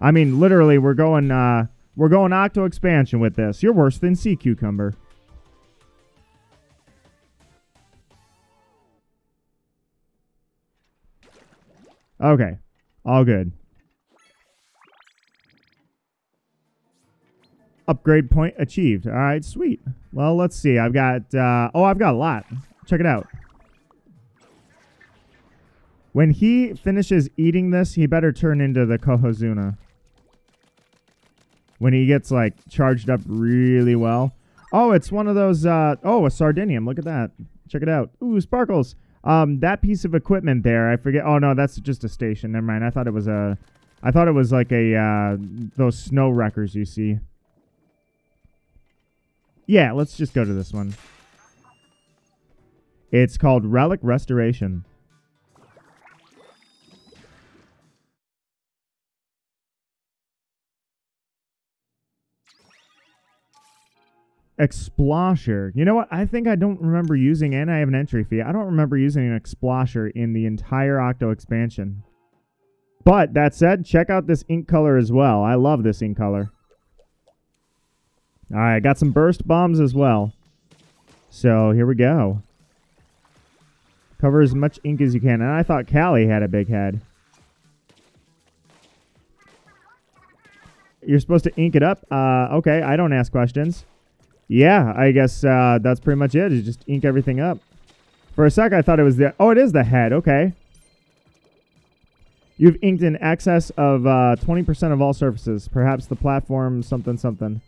I mean, literally, we're going Octo Expansion with this. You're worse than Sea Cucumber. Okay. All good. Upgrade point achieved. All right, sweet. Well, let's see. I've got... I've got a lot. Check it out. When he finishes eating this, he better turn into the Kohozuna. When he gets, like, charged up really well. Oh, it's one of those... a Sardinium. Look at that. Check it out. Ooh, sparkles. That piece of equipment there, I forget... Oh, no, that's just a station. Never mind. I thought it was a... I thought it was like a... those snow wreckers you see. Yeah, let's just go to this one. It's called Relic Restoration. Explosher. You know what? I think I don't remember using, and I have an entry fee. I don't remember using an Explosher in the entire Octo Expansion. But that said, check out this ink color as well. I love this ink color. All right, got some burst bombs as well. So here we go. Cover as much ink as you can. And I thought Callie had a big head. You're supposed to ink it up? Okay, I don't ask questions. Yeah, I guess that's pretty much it. You just ink everything up. For a sec, I thought it was the... Oh, it is the head. Okay. You've inked in excess of 20% of all surfaces. Perhaps the platform something something.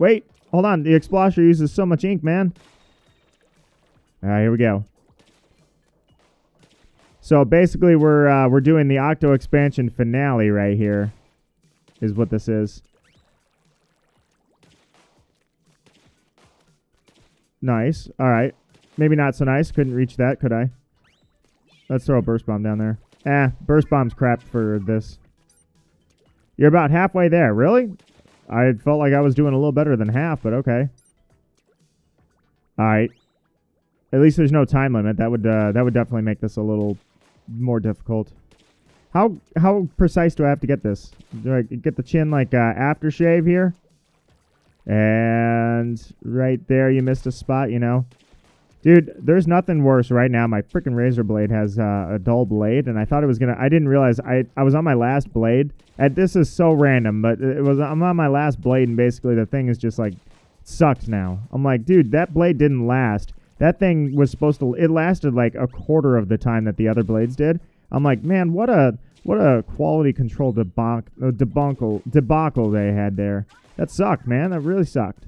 Wait, hold on. The Explosher uses so much ink, man. All right, here we go. So basically, we're doing the Octo Expansion finale right here, is what this is. Nice. All right. Maybe not so nice. Couldn't reach that, could I? Let's throw a burst bomb down there. Burst bomb's crap for this. You're about halfway there. Really? I felt like I was doing a little better than half, but okay. All right. At least there's no time limit. That would definitely make this a little more difficult. How precise do I have to get this? Do I get the chin like aftershave here? And right there, you missed a spot, you know. Dude, there's nothing worse right now. My freaking razor blade has a dull blade, and I thought it was going to... I didn't realize I was on my last blade. And this is so random, but I'm on my last blade, and basically the thing is just, like, sucked now. I'm like, dude, that blade didn't last. That thing was supposed to... It lasted, like, a quarter of the time that the other blades did. I'm like, man, what a quality control debacle they had there. That sucked, man. That really sucked.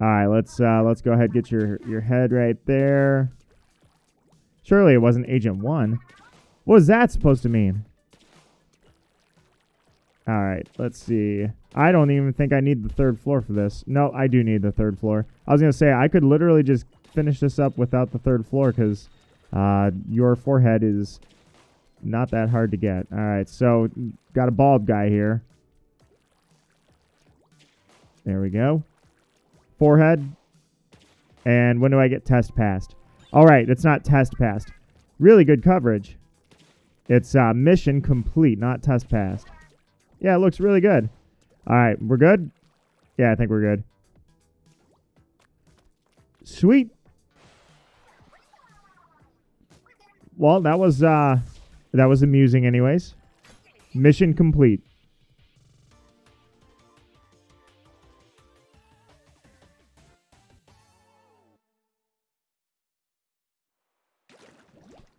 All right, let's go ahead and get your head right there. Surely it wasn't Agent 1. What was that supposed to mean? All right, let's see. I don't even think I need the third floor for this. No, I do need the third floor. I was going to say, I could literally just finish this up without the third floor because your forehead is Not that hard to get. All right, so got a bald guy here. There we go. Forehead. And when do I get test passed? All right, it's not test passed. Really good coverage. It's mission complete, not test passed. Yeah, it looks really good. All right, we're good? Yeah, I think we're good. Sweet. Well, that was amusing anyways. Mission complete.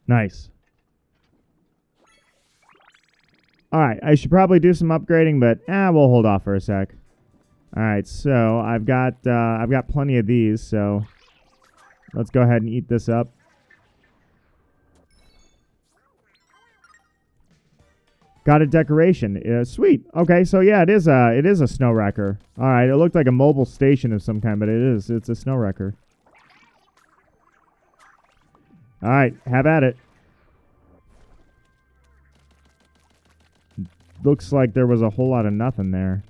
Nice. Alright, I should probably do some upgrading, but we'll hold off for a sec. Alright, so I've got plenty of these, so let's go ahead and eat this up. Got a decoration. Sweet. Okay, so yeah, it is a snow wrecker. Alright, it looked like a mobile station of some kind, but it is. It's a snow wrecker. Alright, have at it. Looks like there was a whole lot of nothing there.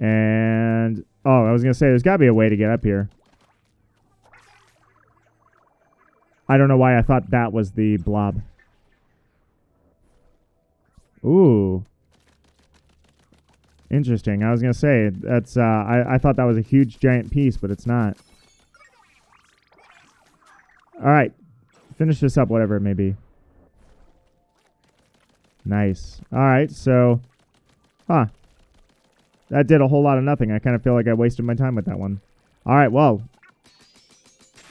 And... oh, I was going to say, there's got to be a way to get up here. I don't know why I thought that was the blob. Ooh. Interesting. I was going to say, that's, I thought that was a huge giant piece, but it's not. Alright. Finish this up, whatever it may be. Nice. Alright, so... huh. That did a whole lot of nothing. I kind of feel like I wasted my time with that one. Alright, well.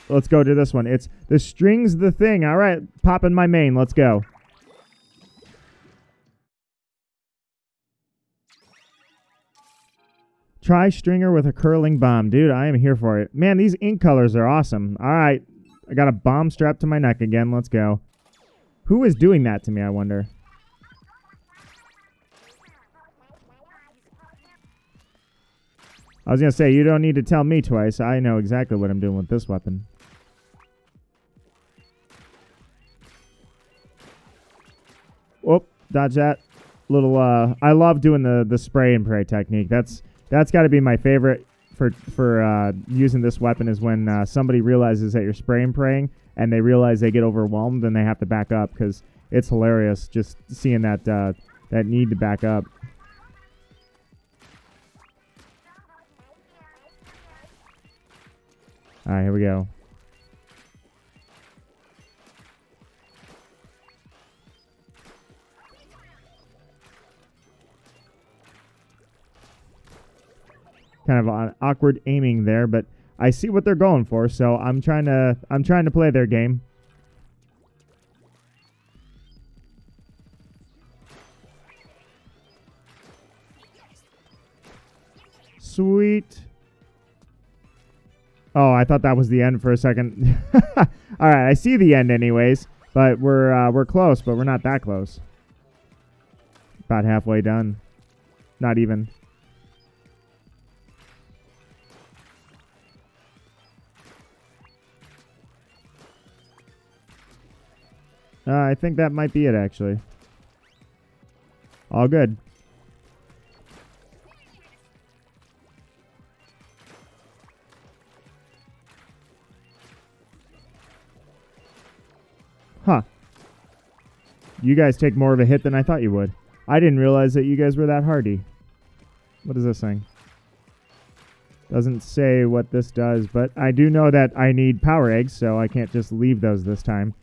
Let's go to this one. It's... the string's the thing. Alright, popping my main. Let's go. Tri-Stringer with a curling bomb. Dude, I am here for it. Man, these ink colors are awesome. Alright. I got a bomb strapped to my neck again. Let's go. Who is doing that to me, I wonder? I was going to say, you don't need to tell me twice. I know exactly what I'm doing with this weapon. Whoop, dodge that. Little, I love doing the spray and pray technique. That's got to be my favorite for using this weapon is when somebody realizes that you're spray and praying and they realize they get overwhelmed and they have to back up because it's hilarious just seeing that, that need to back up. All right, here we go. Kind of an awkward aiming there, but I see what they're going for, so I'm trying to play their game. Sweet. Oh, I thought that was the end for a second. All right, I see the end anyways, but we're close, but we're not that close. About halfway done. Not even. I think that might be it, actually. All good. Huh. You guys take more of a hit than I thought you would. I didn't realize that you guys were that hardy. What is this thing? Doesn't say what this does, but I do know that I need power eggs, so I can't just leave those this time.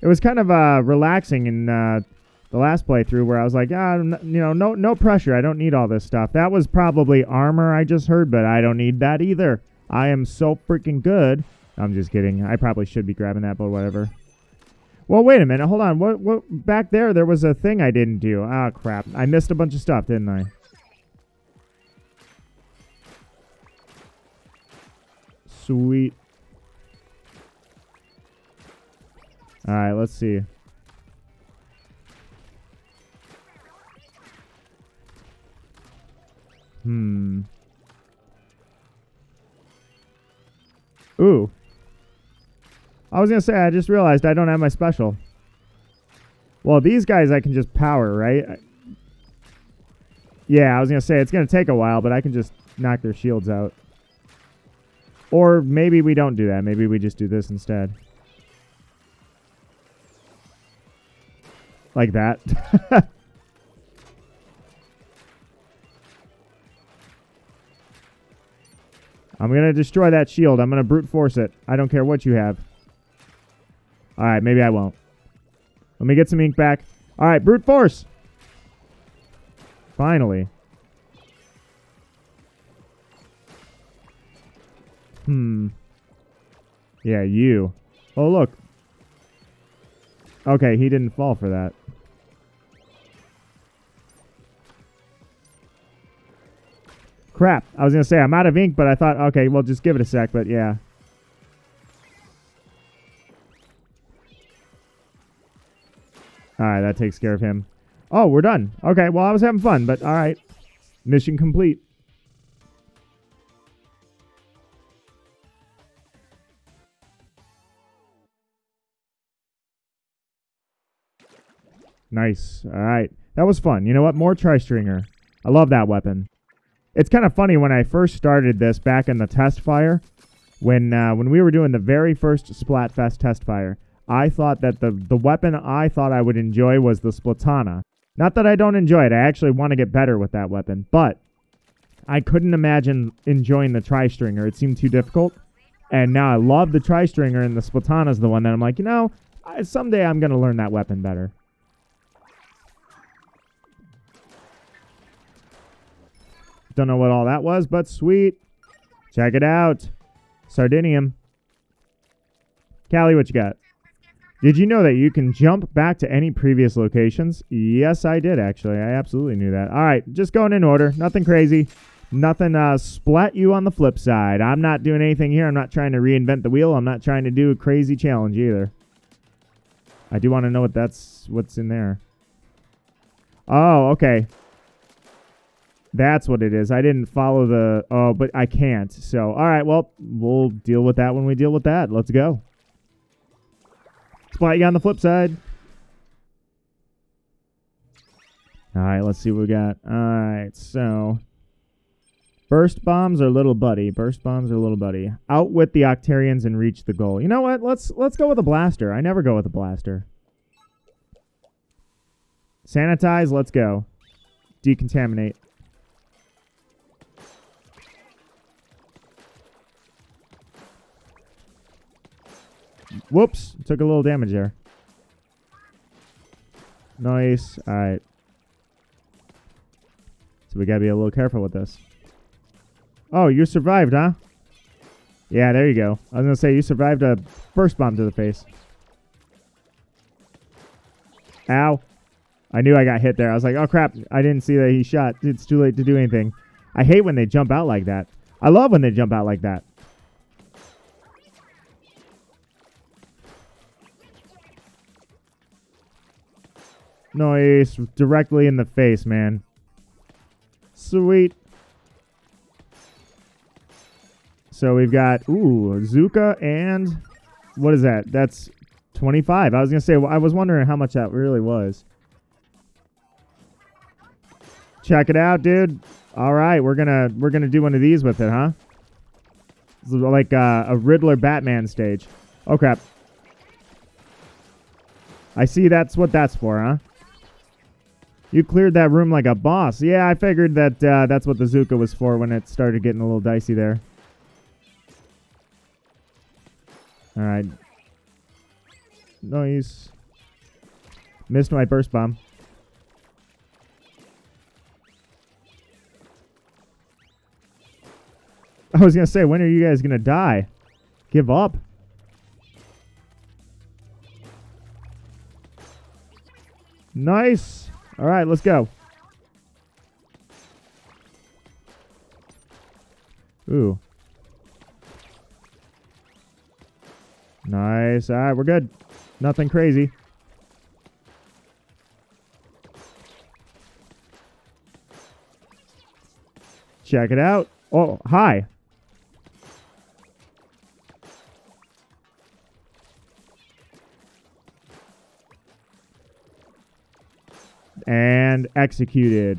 It was kind of relaxing in the last playthrough where I was like, you know, no pressure. I don't need all this stuff. That was probably armor I just heard, but I don't need that either. I am so freaking good. I'm just kidding. I probably should be grabbing that, but whatever. Well, wait a minute. Hold on. What? Back there, there was a thing I didn't do. Ah, crap. I missed a bunch of stuff, didn't I? Sweet. All right, let's see. Ooh. I was going to say, I just realized I don't have my special. Well, these guys I can just power, right? Yeah, I was going to say it's going to take a while, but I can just knock their shields out. Or maybe we don't do that. Maybe we just do this instead. Like that. I'm going to destroy that shield. I'm going to brute force it. I don't care what you have. All right, maybe I won't. Let me get some ink back. All right, brute force. Finally. Yeah, you. Oh, look. Okay, he didn't fall for that. Crap. I was going to say I'm out of ink, but I thought, okay, well, just give it a sec, but yeah. All right, that takes care of him. Oh, we're done. Okay, well, I was having fun, but all right. Mission complete. Nice. All right. That was fun. You know what? More Tri-Stringer. I love that weapon. It's kind of funny when I first started this back in the test fire, when we were doing the very first Splatfest test fire, I thought that the weapon I thought I would enjoy was the Splatana. Not that I don't enjoy it. I actually want to get better with that weapon, but I couldn't imagine enjoying the Tri-Stringer. It seemed too difficult, and now I love the Tri-Stringer, and the Splatana is the one that I'm like, you know, someday I'm going to learn that weapon better. Don't know what all that was, but sweet. Check it out. Sardinium. Callie, what you got? Did you know that you can jump back to any previous locations? Yes, I did, actually. I absolutely knew that. All right, just going in order. Nothing crazy. Nothing splat you on the flip side. I'm not doing anything here. I'm not trying to reinvent the wheel. I'm not trying to do a crazy challenge either. I do want to know what's in there. Oh, okay. That's what it is. I didn't follow the... Oh, but I can't. So, all right, well, we'll deal with that when we deal with that. Let's go. Spot you on the flip side. All right, let's see what we got. All right, so... Burst bombs or little buddy? Burst bombs or little buddy? Outwit the Octarians and reach the goal. You know what? Let's go with a blaster. I never go with a blaster. Sanitize, let's go. Decontaminate. Whoops, took a little damage there. Nice. All right. So we got to be a little careful with this. Oh, you survived, huh? Yeah, there you go. I was going to say you survived a burst bomb to the face. Ow. I knew I got hit there. I was like, oh, crap. I didn't see that he shot. It's too late to do anything. I hate when they jump out like that. I love when they jump out like that. Nice. Directly in the face, man. Sweet. So we've got, ooh, Zuka and, what is that? That's 25. I was going to say, I was wondering how much that really was. Check it out, dude. All right, we're gonna do one of these with it, huh? It's like a Riddler Batman stage. Oh, crap. I see that's what that's for, huh? You cleared that room like a boss. Yeah, I figured that that's what the Zooka was for when it started getting a little dicey there. All right. Nice. Missed my burst bomb. I was going to say, when are you guys going to die? Give up. Nice. All right, let's go. Ooh. Nice. All right, we're good. Nothing crazy. Check it out. Oh, hi. executed.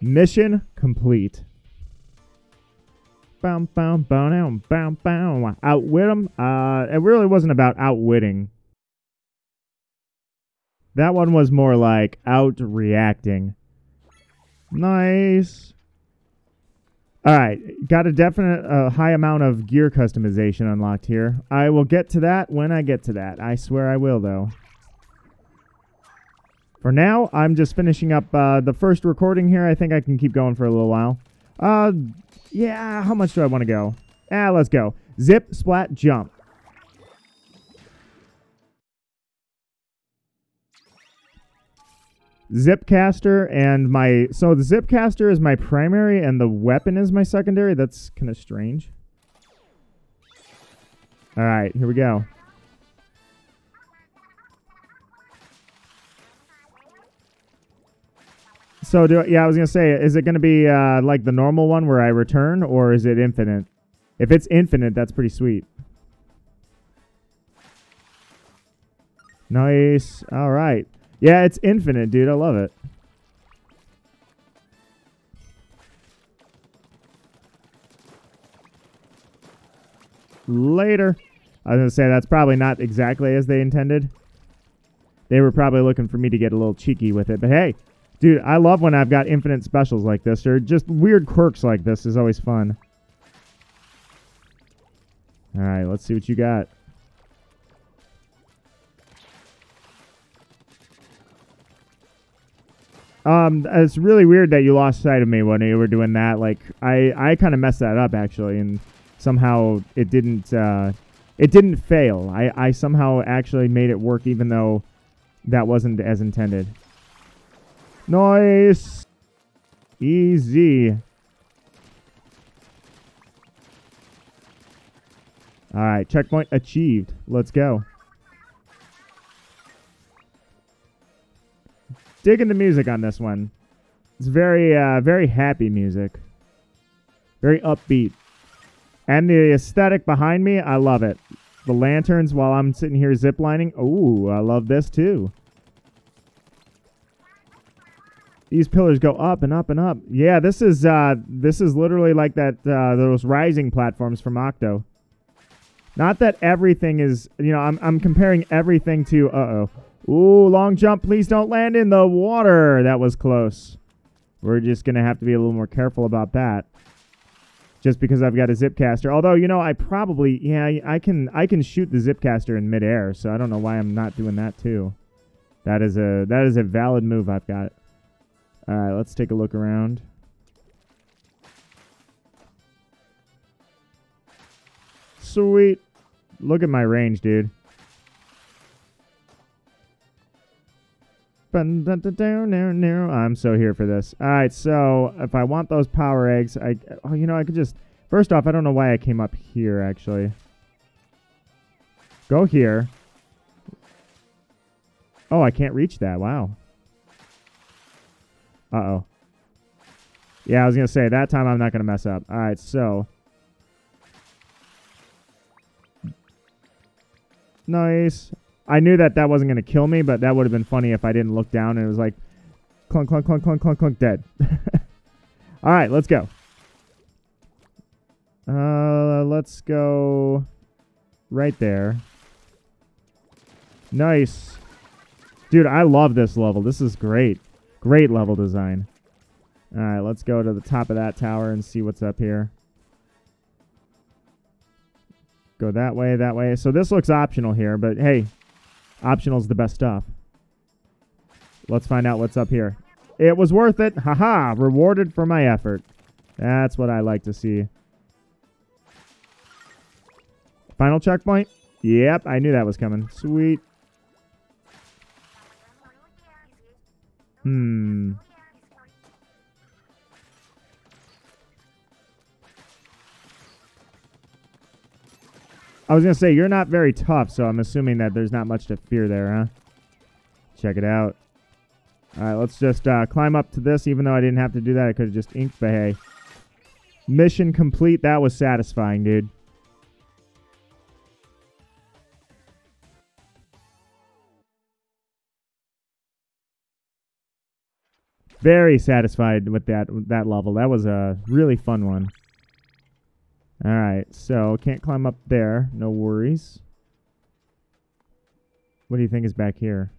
Mission complete. Bow, bow, bow, down, bow, bow. Outwit him. It really wasn't about outwitting. That one was more like out-reacting. Nice. Alright, got a definite high amount of gear customization unlocked here. I will get to that when I get to that. I swear I will, though. For now, I'm just finishing up the first recording here. I think I can keep going for a little while. Yeah, how much do I want to go? Let's go. Zip, splat, jump. Zipcaster and my... So the Zipcaster is my primary and the weapon is my secondary. That's kind of strange. Alright, here we go. So, yeah, I was going to say, is it going to be like the normal one where I return, or is it infinite? If it's infinite, that's pretty sweet. Nice. Alright. Yeah, it's infinite, dude. I love it. Later. I was going to say, that's probably not exactly as they intended. They were probably looking for me to get a little cheeky with it. But hey, dude, I love when I've got infinite specials like this. Or just weird quirks like this is always fun. All right, let's see what you got. It's really weird that you lost sight of me when you were doing that. Like, I kind of messed that up actually, and somehow it didn't fail. I somehow actually made it work, even though that wasn't as intended. Nice, easy. All right, checkpoint achieved. Let's go. Digging the music on this one. It's very, very happy music. Very upbeat. And the aesthetic behind me, I love it. The lanterns while I'm sitting here ziplining. Ooh, I love this too. These pillars go up and up and up. Yeah, this is literally like that those rising platforms from Octo. Not that everything is, you know, I'm comparing everything to Ooh, long jump. Please don't land in the water. That was close. We're just going to have to be a little more careful about that. Just because I've got a Zipcaster. Although, you know, I probably... Yeah, I can shoot the Zipcaster in midair, so I don't know why I'm not doing that, too. That is a valid move I've got. All right, let's take a look around. Sweet. Look at my range, dude. I'm so here for this. All right, so if I want those power eggs, I could just... First off, I don't know why I came up here, actually. Go here. Oh, I can't reach that. Wow. Uh-oh. Yeah, I was going to say, that time I'm not going to mess up. All right, so... Nice. I knew that wasn't going to kill me, but that would have been funny if I didn't look down and it was like, clunk, clunk, clunk, clunk, clunk, clunk, dead. All right, let's go. Let's go right there. Nice. Dude, I love this level. This is great. Great level design. All right, let's go to the top of that tower and see what's up here. Go that way, that way. So this looks optional here, but hey... Optional's the best stuff. Let's find out what's up here. It was worth it. Haha. Rewarded for my effort. That's what I like to see. Final checkpoint. Yep, I knew that was coming. Sweet. I was going to say, you're not very tough, so I'm assuming that there's not much to fear there, huh? Check it out. All right, let's just climb up to this. Even though I didn't have to do that, I could have just inked, but hey. Mission complete. That was satisfying, dude. very satisfied with that level. That was a really fun one. All right, so can't climb up there. No worries. What do you think is back here?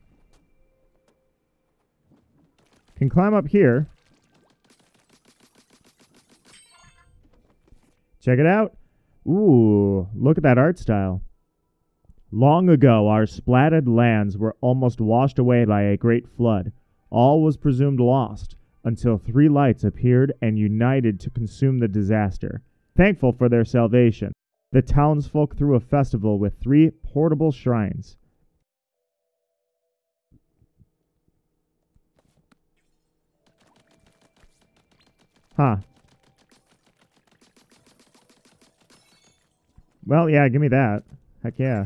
Can climb up here. Check it out. Ooh, look at that art style. Long ago, our splatted lands were almost washed away by a great flood. All was presumed lost until three lights appeared and united to consume the disaster. Thankful for their salvation, the townsfolk threw a festival with three portable shrines. Huh. Well, yeah, give me that. Heck yeah.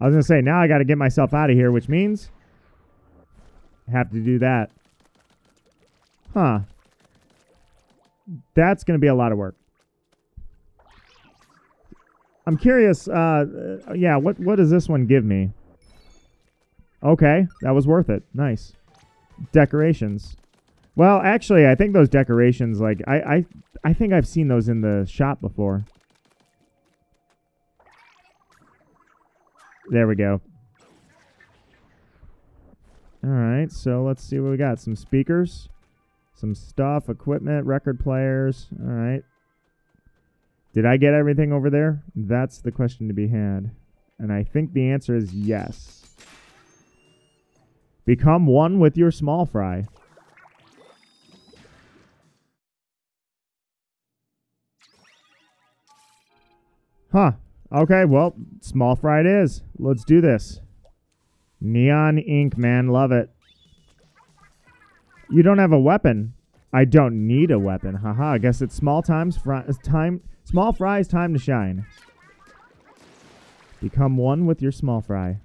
I was going to say, now I got to get myself out of here, which means I have to do that. Huh. That's going to be a lot of work. I'm curious, yeah, what does this one give me? Okay, that was worth it. Nice. Decorations. Well, actually, I think those decorations, like, I think I've seen those in the shop before. There we go. All right, so let's see what we got. Some speakers. Some stuff, equipment, record players. All right. Did I get everything over there? That's the question to be had. And I think the answer is yes. Become one with your small fry. Huh. Okay, well, small fry it is. Let's do this. Neon ink, man. Love it. You don't have a weapon. I don't need a weapon. Haha. I guess it's small fry's time to shine. Become one with your small fry.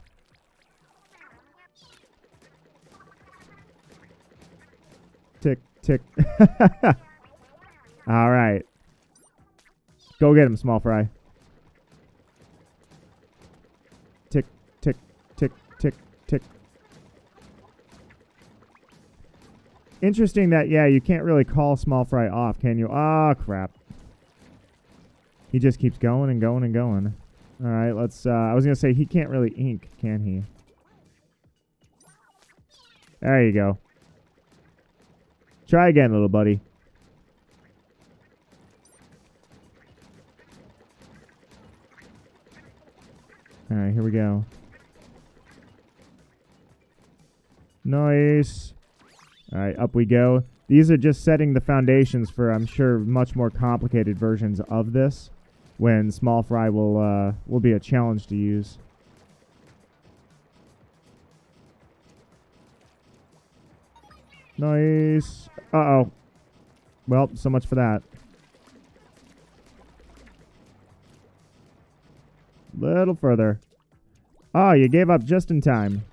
Tick, tick. All right. Go get him, small fry. Tick, tick, tick, tick, tick. Interesting that, yeah, you can't really call small fry off, can you? Ah, oh, crap. He just keeps going and going and going. All right, let's, I was going to say he can't really ink, can he? There you go. Try again, little buddy. All right, here we go. Nice. All right, up we go. These are just setting the foundations for, I'm sure, much more complicated versions of this when small fry will be a challenge to use. Nice. Uh-oh. Well, so much for that. Little further. Oh, you gave up just in time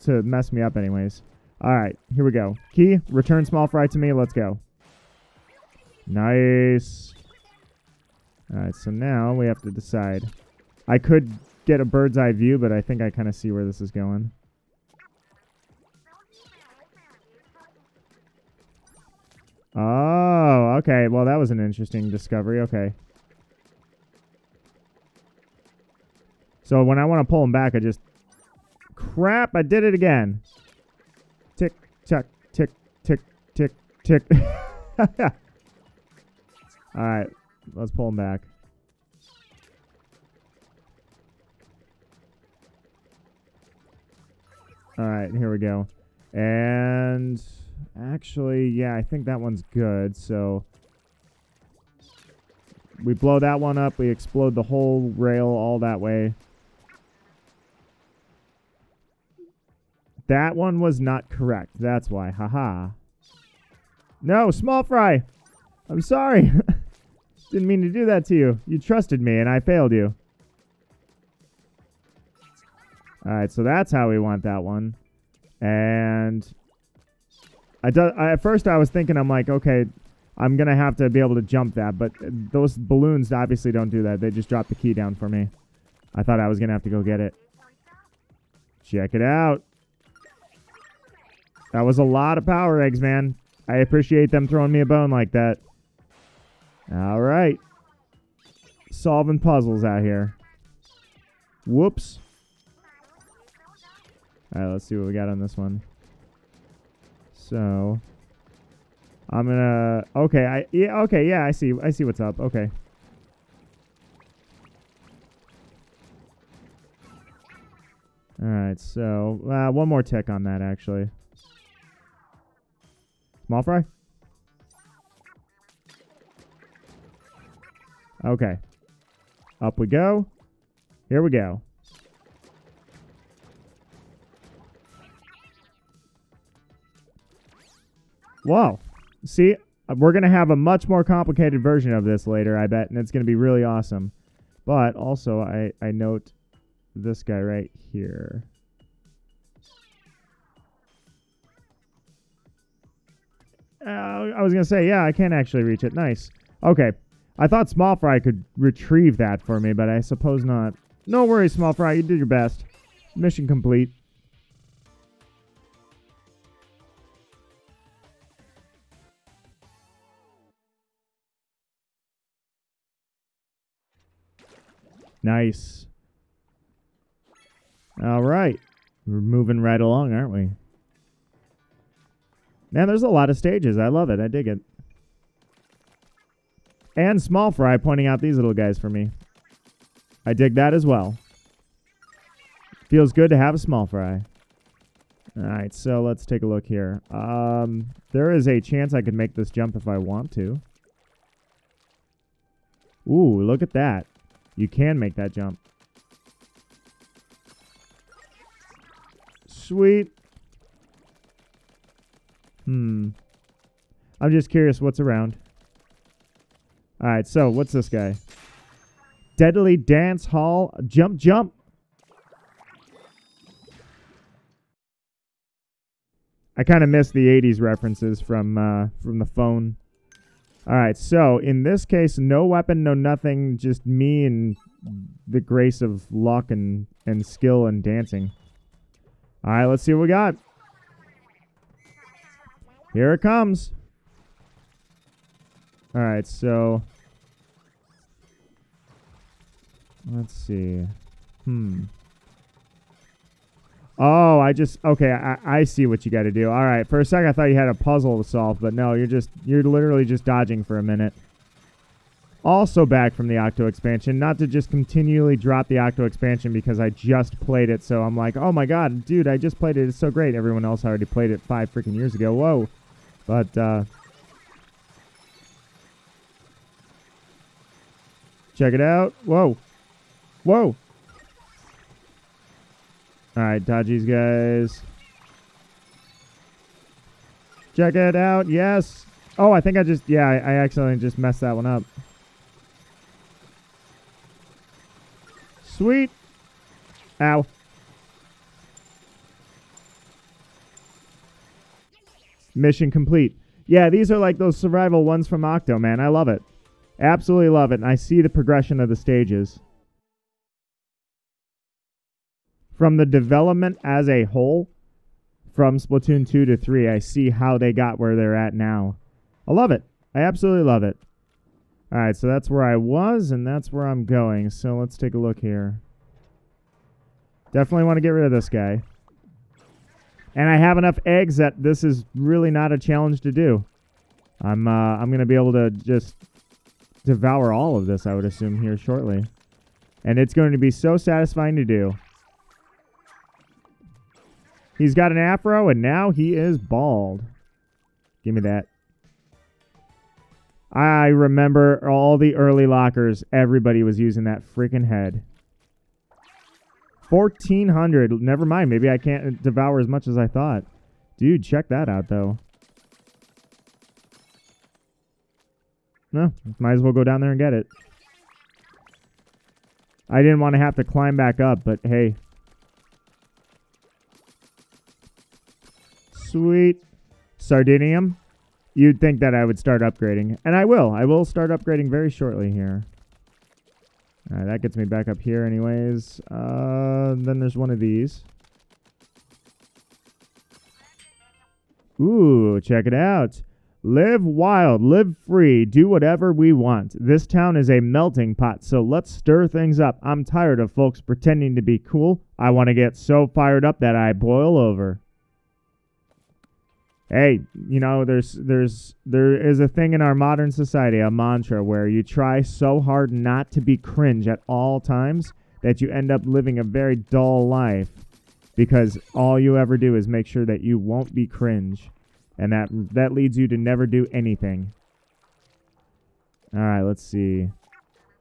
to mess me up anyways. All right, here we go. Key, return small fry to me. Let's go. Nice. All right, so now we have to decide. I could get a bird's eye view, but I think I kind of see where this is going. Oh, okay. Well, that was an interesting discovery. Okay. So when I want to pull him back, I just... Crap, I did it again. Tick, tick, tick, tick, tick, tick. All right, let's pull him back. All right, here we go. And actually, yeah, I think that one's good. So we blow that one up. We explode the whole rail all that way. That one was not correct. That's why. Haha. No, small fry. I'm sorry. Didn't mean to do that to you. You trusted me and I failed you. Alright, so that's how we want that one. And at first I was thinking, I'm like, okay, I'm going to have to be able to jump that. But those balloons obviously don't do that. They just dropped the key down for me. I thought I was going to have to go get it. Check it out. That was a lot of Power Eggs, man. I appreciate them throwing me a bone like that. All right. Solving puzzles out here. Whoops. All right, let's see what we got on this one. So, I'm gonna... Okay, I see. I see what's up. Okay. All right, so... one more tick on that, actually. Smallfry? Okay. Up we go. Here we go. Whoa. See, we're going to have a much more complicated version of this later, I bet, and it's going to be really awesome. But also, I note this guy right here. I was going to say, yeah, I can actually reach it. Nice. Okay. I thought Smallfry could retrieve that for me, but I suppose not. No worries, Smallfry. You did your best. Mission complete. Nice. All right. We're moving right along, aren't we? Man, there's a lot of stages. I love it. I dig it. And Smallfry pointing out these little guys for me. I dig that as well. Feels good to have a Smallfry. All right, so let's take a look here. There is a chance I could make this jump if I want to. Ooh, look at that. You can make that jump. Sweet. I'm just curious what's around. All right, so what's this guy? Deadly Dance Hall. Jump, jump. I kind of miss the 80s references from the phone. All right, so in this case, no weapon, no nothing, just me and the grace of luck and skill and dancing. All right, let's see what we got. Here it comes. All right, so let's see. Oh, I see what you got to do. All right, for a second I thought you had a puzzle to solve, but no, you're literally just dodging for a minute. Also back from the Octo Expansion, not to just continually drop the Octo Expansion because I just played it, so I'm like, oh my god, dude, I just played it, it's so great. Everyone else already played it 5 freaking years ago, whoa. But, check it out, whoa, whoa. Alright, dodge these guys. Check it out, yes. Oh, I think I just, yeah, I accidentally just messed that one up. Sweet. Ow. Mission complete. Yeah, these are like those survival ones from Octo, man. I love it. Absolutely love it. And I see the progression of the stages. From the development as a whole, from Splatoon 2 to 3, I see how they got where they're at now. I love it. I absolutely love it. All right, so that's where I was, and that's where I'm going. So let's take a look here. Definitely want to get rid of this guy. And I have enough eggs that this is really not a challenge to do. I'm going to be able to just devour all of this, I would assume, here shortly. And it's going to be so satisfying to do. He's got an afro, and now he is bald. Give me that. I remember all the early lockers. Everybody was using that freaking head. 1,400. Never mind. Maybe I can't devour as much as I thought. Dude, check that out, though. No, might as well go down there and get it. I didn't want to have to climb back up, but hey. Sweet. Sardinium. You'd think that I would start upgrading. And I will. I will start upgrading very shortly here. All right, that gets me back up here anyways. Then there's one of these. Ooh, check it out. Live wild, live free, do whatever we want. This town is a melting pot, so let's stir things up. I'm tired of folks pretending to be cool. I want to get so fired up that I boil over. Hey, you know, there is a thing in our modern society, a mantra, where you try so hard not to be cringe at all times that you end up living a very dull life because all you ever do is make sure that you won't be cringe. And that leads you to never do anything. All right, let's see.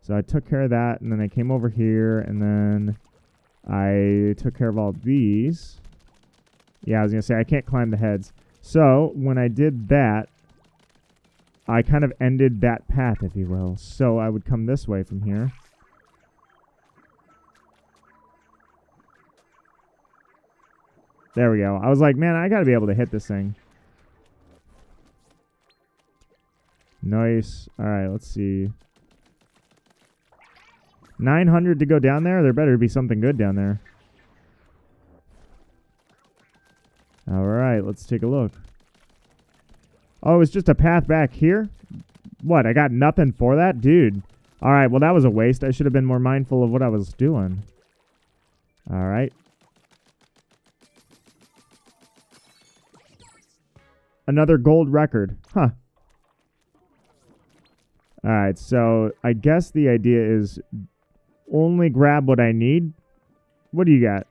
So I took care of that, and then I came over here, and then I took care of all these. Yeah, I was going to say, I can't climb the heads. So when I did that, I kind of ended that path, if you will. So I would come this way from here. There we go. I was like, man, I got to be able to hit this thing. Nice. All right, let's see. 900 to go down there. There better be something good down there. All right, let's take a look. Oh, it's just a path back here? What, I got nothing for that? Dude. All right, well, that was a waste. I should have been more mindful of what I was doing. All right. Another gold record. Huh. All right, so I guess the idea is only grab what I need. What do you got?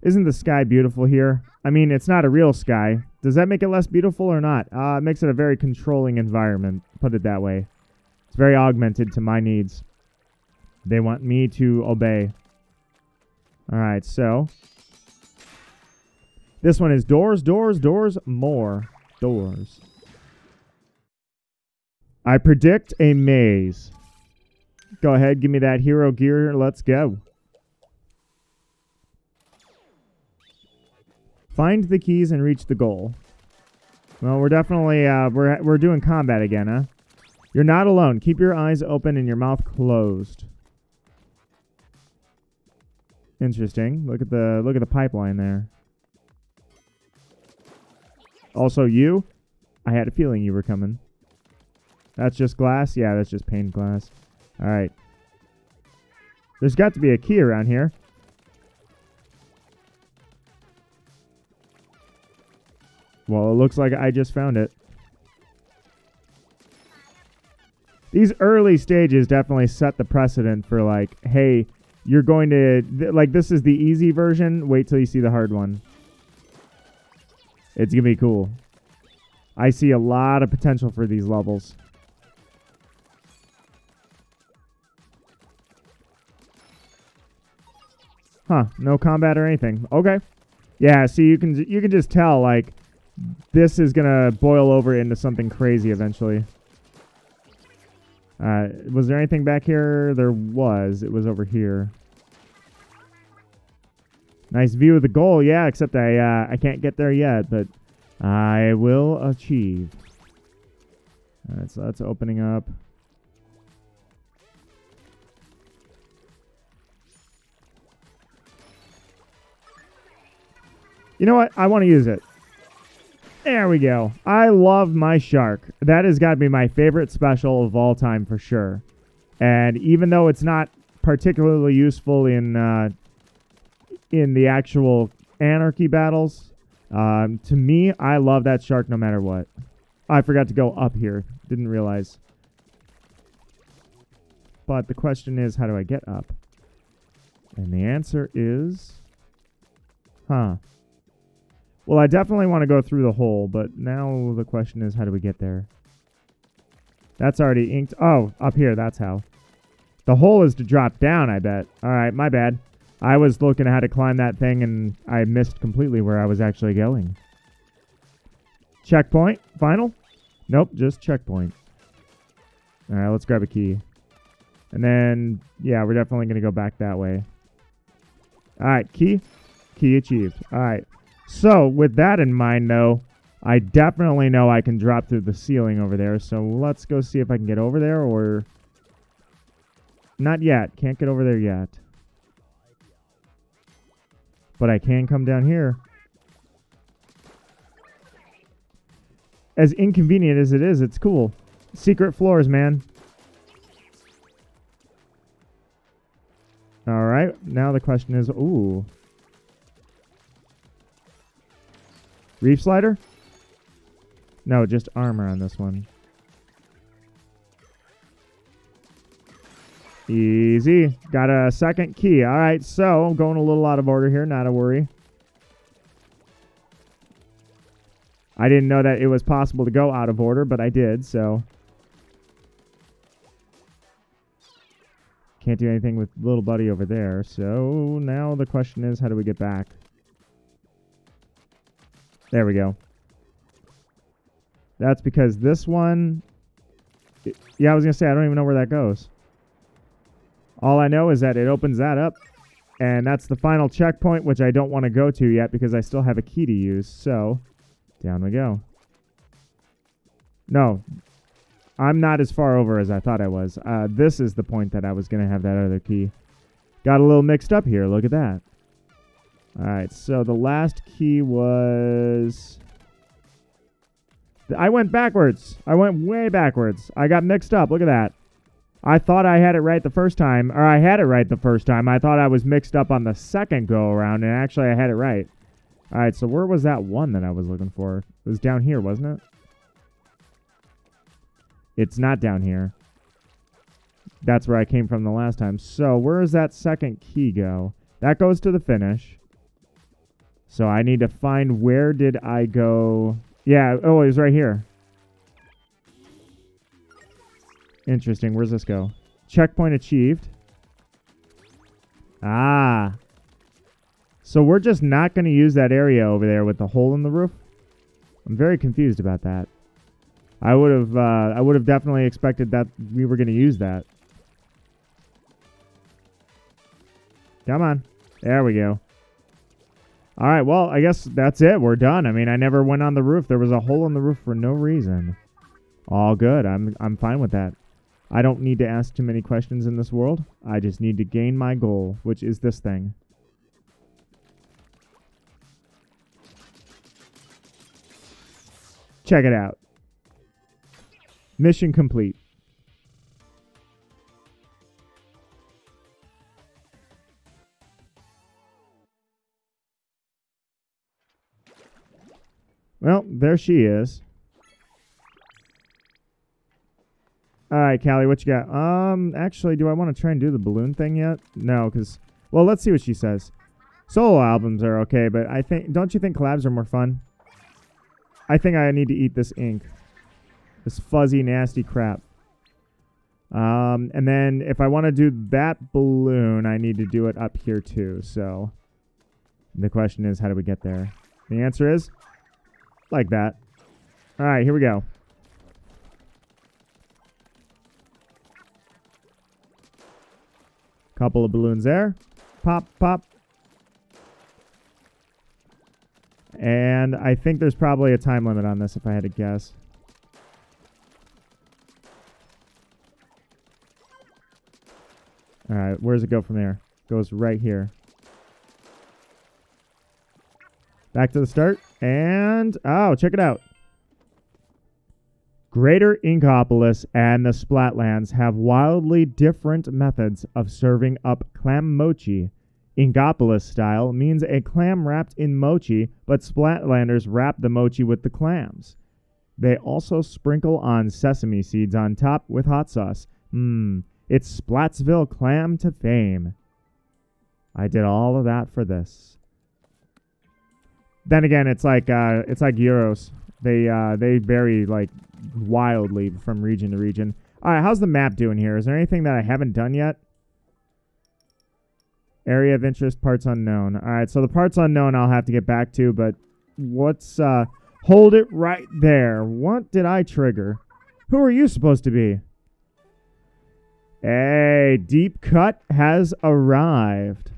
Isn't the sky beautiful here? I mean, it's not a real sky. Does that make it less beautiful or not? It makes it a very controlling environment, put it that way. It's very augmented to my needs. They want me to obey. All right, so this one is doors, doors, doors, more doors. I predict a maze. Go ahead, give me that hero gear. Let's go. Find the keys and reach the goal. Well, we're definitely we're doing combat again, huh? You're not alone. Keep your eyes open and your mouth closed. Interesting. Look at the pipeline there. Also, you. I had a feeling you were coming. That's just glass? Yeah, that's just pane glass. All right. There's got to be a key around here. Well, it looks like I just found it. These early stages definitely set the precedent for, like, hey, you're going to... this is the easy version. Wait till you see the hard one. It's going to be cool. I see a lot of potential for these levels. Huh, no combat or anything. Okay. Yeah, see, you can just tell, like, this is going to boil over into something crazy eventually. Was there anything back here? There was. It was over here. Nice view of the goal, yeah, except I can't get there yet, but I will achieve. All right, so that's opening up. You know what? I want to use it. There we go. I love my shark. That has got to be my favorite special of all time for sure. And even though it's not particularly useful in the actual anarchy battles, to me, I love that shark no matter what. I forgot to go up here. Didn't realize. But the question is, how do I get up? And the answer is... Huh. Well, I definitely want to go through the hole, but now the question is, how do we get there? That's already inked. Oh, up here, that's how. The hole is to drop down, I bet. All right, my bad. I was looking at how to climb that thing, and I missed completely where I was actually going. Checkpoint? Final? Nope, just checkpoint. All right, let's grab a key. And then, yeah, we're definitely going to go back that way. All right, key. Key achieved. All right. So, with that in mind, though, I definitely know I can drop through the ceiling over there, so let's go see if I can get over there, or... Not yet. Can't get over there yet. But I can come down here. As inconvenient as it is, it's cool. Secret floors, man. Alright, now the question is... Ooh. Reef slider? No, just armor on this one. Easy. Got a second key. Alright, so I'm going a little out of order here. Not a worry. I didn't know that it was possible to go out of order, but I did, so... Can't do anything with little buddy over there, so now the question is, how do we get back? There we go. That's because this one... Yeah, I was going to say, I don't even know where that goes. All I know is that it opens that up, and that's the final checkpoint, which I don't want to go to yet because I still have a key to use, so... Down we go. No. I'm not as far over as I thought I was. This is the point that I was going to have that other key. Got a little mixed up here. Look at that. Alright, so the last key was... I went backwards. I went way backwards. I got mixed up. Look at that. I thought I had it right the first time. Or I had it right the first time. I thought I was mixed up on the second go around, and actually I had it right. Alright, so where was that one that I was looking for? It was down here, wasn't it? It's not down here. That's where I came from the last time. So where does that second key go? That goes to the finish. So I need to find where did I go. Yeah, oh, it was right here. Interesting. Where's this go? Checkpoint achieved. Ah. So we're just not going to use that area over there with the hole in the roof. I'm very confused about that. I would have definitely expected that we were going to use that. Come on. There we go. All right, well, I guess that's it. We're done. I mean, I never went on the roof. There was a hole in the roof for no reason. All good. I'm fine with that. I don't need to ask too many questions in this world. I just need to gain my goal, which is this thing. Check it out. Mission complete. Well, there she is. All right, Callie, what you got? Actually, do I want to try and do the balloon thing yet? No, because... Well, let's see what she says. Solo albums are okay, but I think... Don't you think collabs are more fun? I think I need to eat this ink. This fuzzy, nasty crap. And then if I want to do that balloon, I need to do it up here too. So the question is, how do we get there? The answer is like that. All right, here we go. Couple of balloons there. Pop, pop. And I think there's probably a time limit on this if I had to guess. All right, where does it go from there? Goes right here. Back to the start. And, oh, check it out. Greater Inkopolis and the Splatlands have wildly different methods of serving up clam mochi. Inkopolis style means a clam wrapped in mochi, but Splatlanders wrap the mochi with the clams. They also sprinkle on sesame seeds on top with hot sauce. Mmm. It's Splatsville clam to fame. I did all of that for this. Then again, it's like gyros. They vary like wildly from region to region. All right, how's the map doing here? Is there anything that I haven't done yet? Area of interest, parts unknown. All right, so the parts unknown I'll have to get back to, but what's hold it right there. What did I trigger? Who are you supposed to be? Hey, Deep Cut has arrived.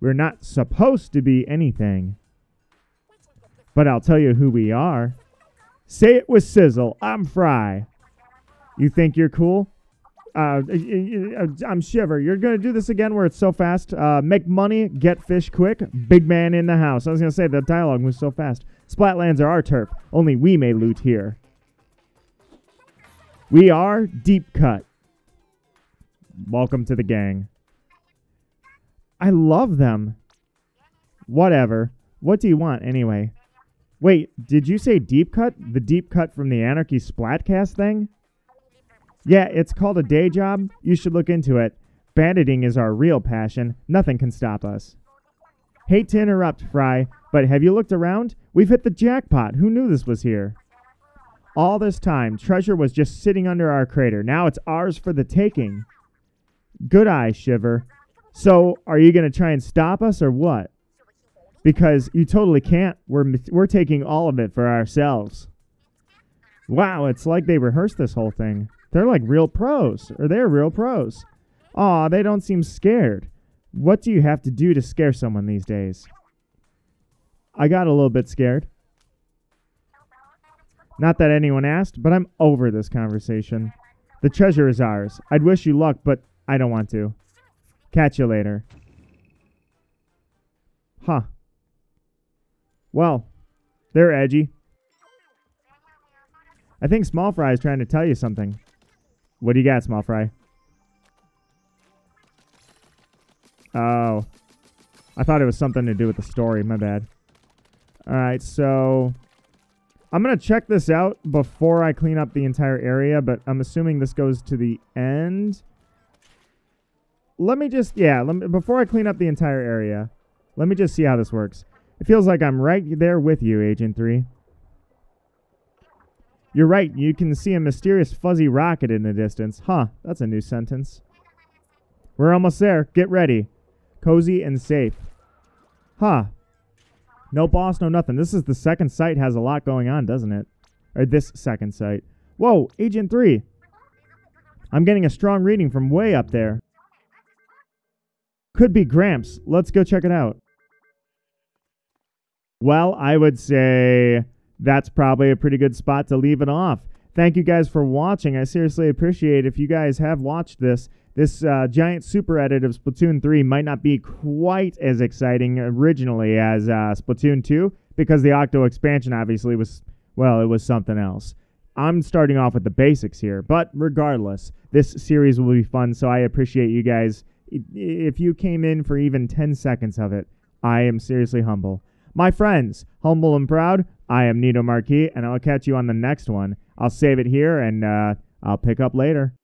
We're not supposed to be anything. But I'll tell you who we are. Say it with sizzle. I'm Fry. You think you're cool? I'm shiver. You're going to do this again where it's so fast. Make money, get fish quick, big man in the house. I was going to say the dialogue moves so fast. Splatlands are our turf. Only we may loot here. We are Deep Cut. Welcome to the gang. I love them. Whatever. What do you want anyway? Wait, did you say Deep Cut? The Deep Cut from the Anarchy Splatcast thing? Yeah, it's called a day job. You should look into it. Banditing is our real passion. Nothing can stop us. Hate to interrupt, Fry, but have you looked around? We've hit the jackpot. Who knew this was here? All this time, treasure was just sitting under our crater. Now it's ours for the taking. Good eye, Shiver. So, are you going to try and stop us or what? Because you totally can't. We're taking all of it for ourselves. Wow, it's like they rehearsed this whole thing. They're like real pros, or they're real pros. Aw, they don't seem scared. What do you have to do to scare someone these days? I got a little bit scared. Not that anyone asked, but I'm over this conversation. The treasure is ours. I'd wish you luck, but I don't want to. Catch you later. Huh. Well, they're edgy. I think Smallfry is trying to tell you something. What do you got, Smallfry? Oh. I thought it was something to do with the story. My bad. Alright, so... I'm going to check this out before I clean up the entire area, but I'm assuming this goes to the end. Let me just... Yeah, before I clean up the entire area, let me just see how this works. It feels like I'm right there with you, Agent 3. You're right. You can see a mysterious fuzzy rocket in the distance. Huh, that's a new sentence. We're almost there. Get ready. Cozy and safe. Huh. No boss, no nothing. This is the second site has a lot going on, doesn't it? Or this second site. Whoa, Agent 3. I'm getting a strong reading from way up there. Could be Gramps. Let's go check it out. Well, I would say... that's probably a pretty good spot to leave it off. Thank you guys for watching. I seriously appreciate it. If you guys have watched this. This giant super edit of Splatoon 3 might not be quite as exciting originally as Splatoon 2 because the Octo Expansion obviously was, well, it was something else. I'm starting off with the basics here, but regardless, this series will be fun, so I appreciate you guys. If you came in for even 10 seconds of it, I am seriously humble. My friends, humble and proud, I am NidoMarquis, and I'll catch you on the next one. I'll save it here, and I'll pick up later.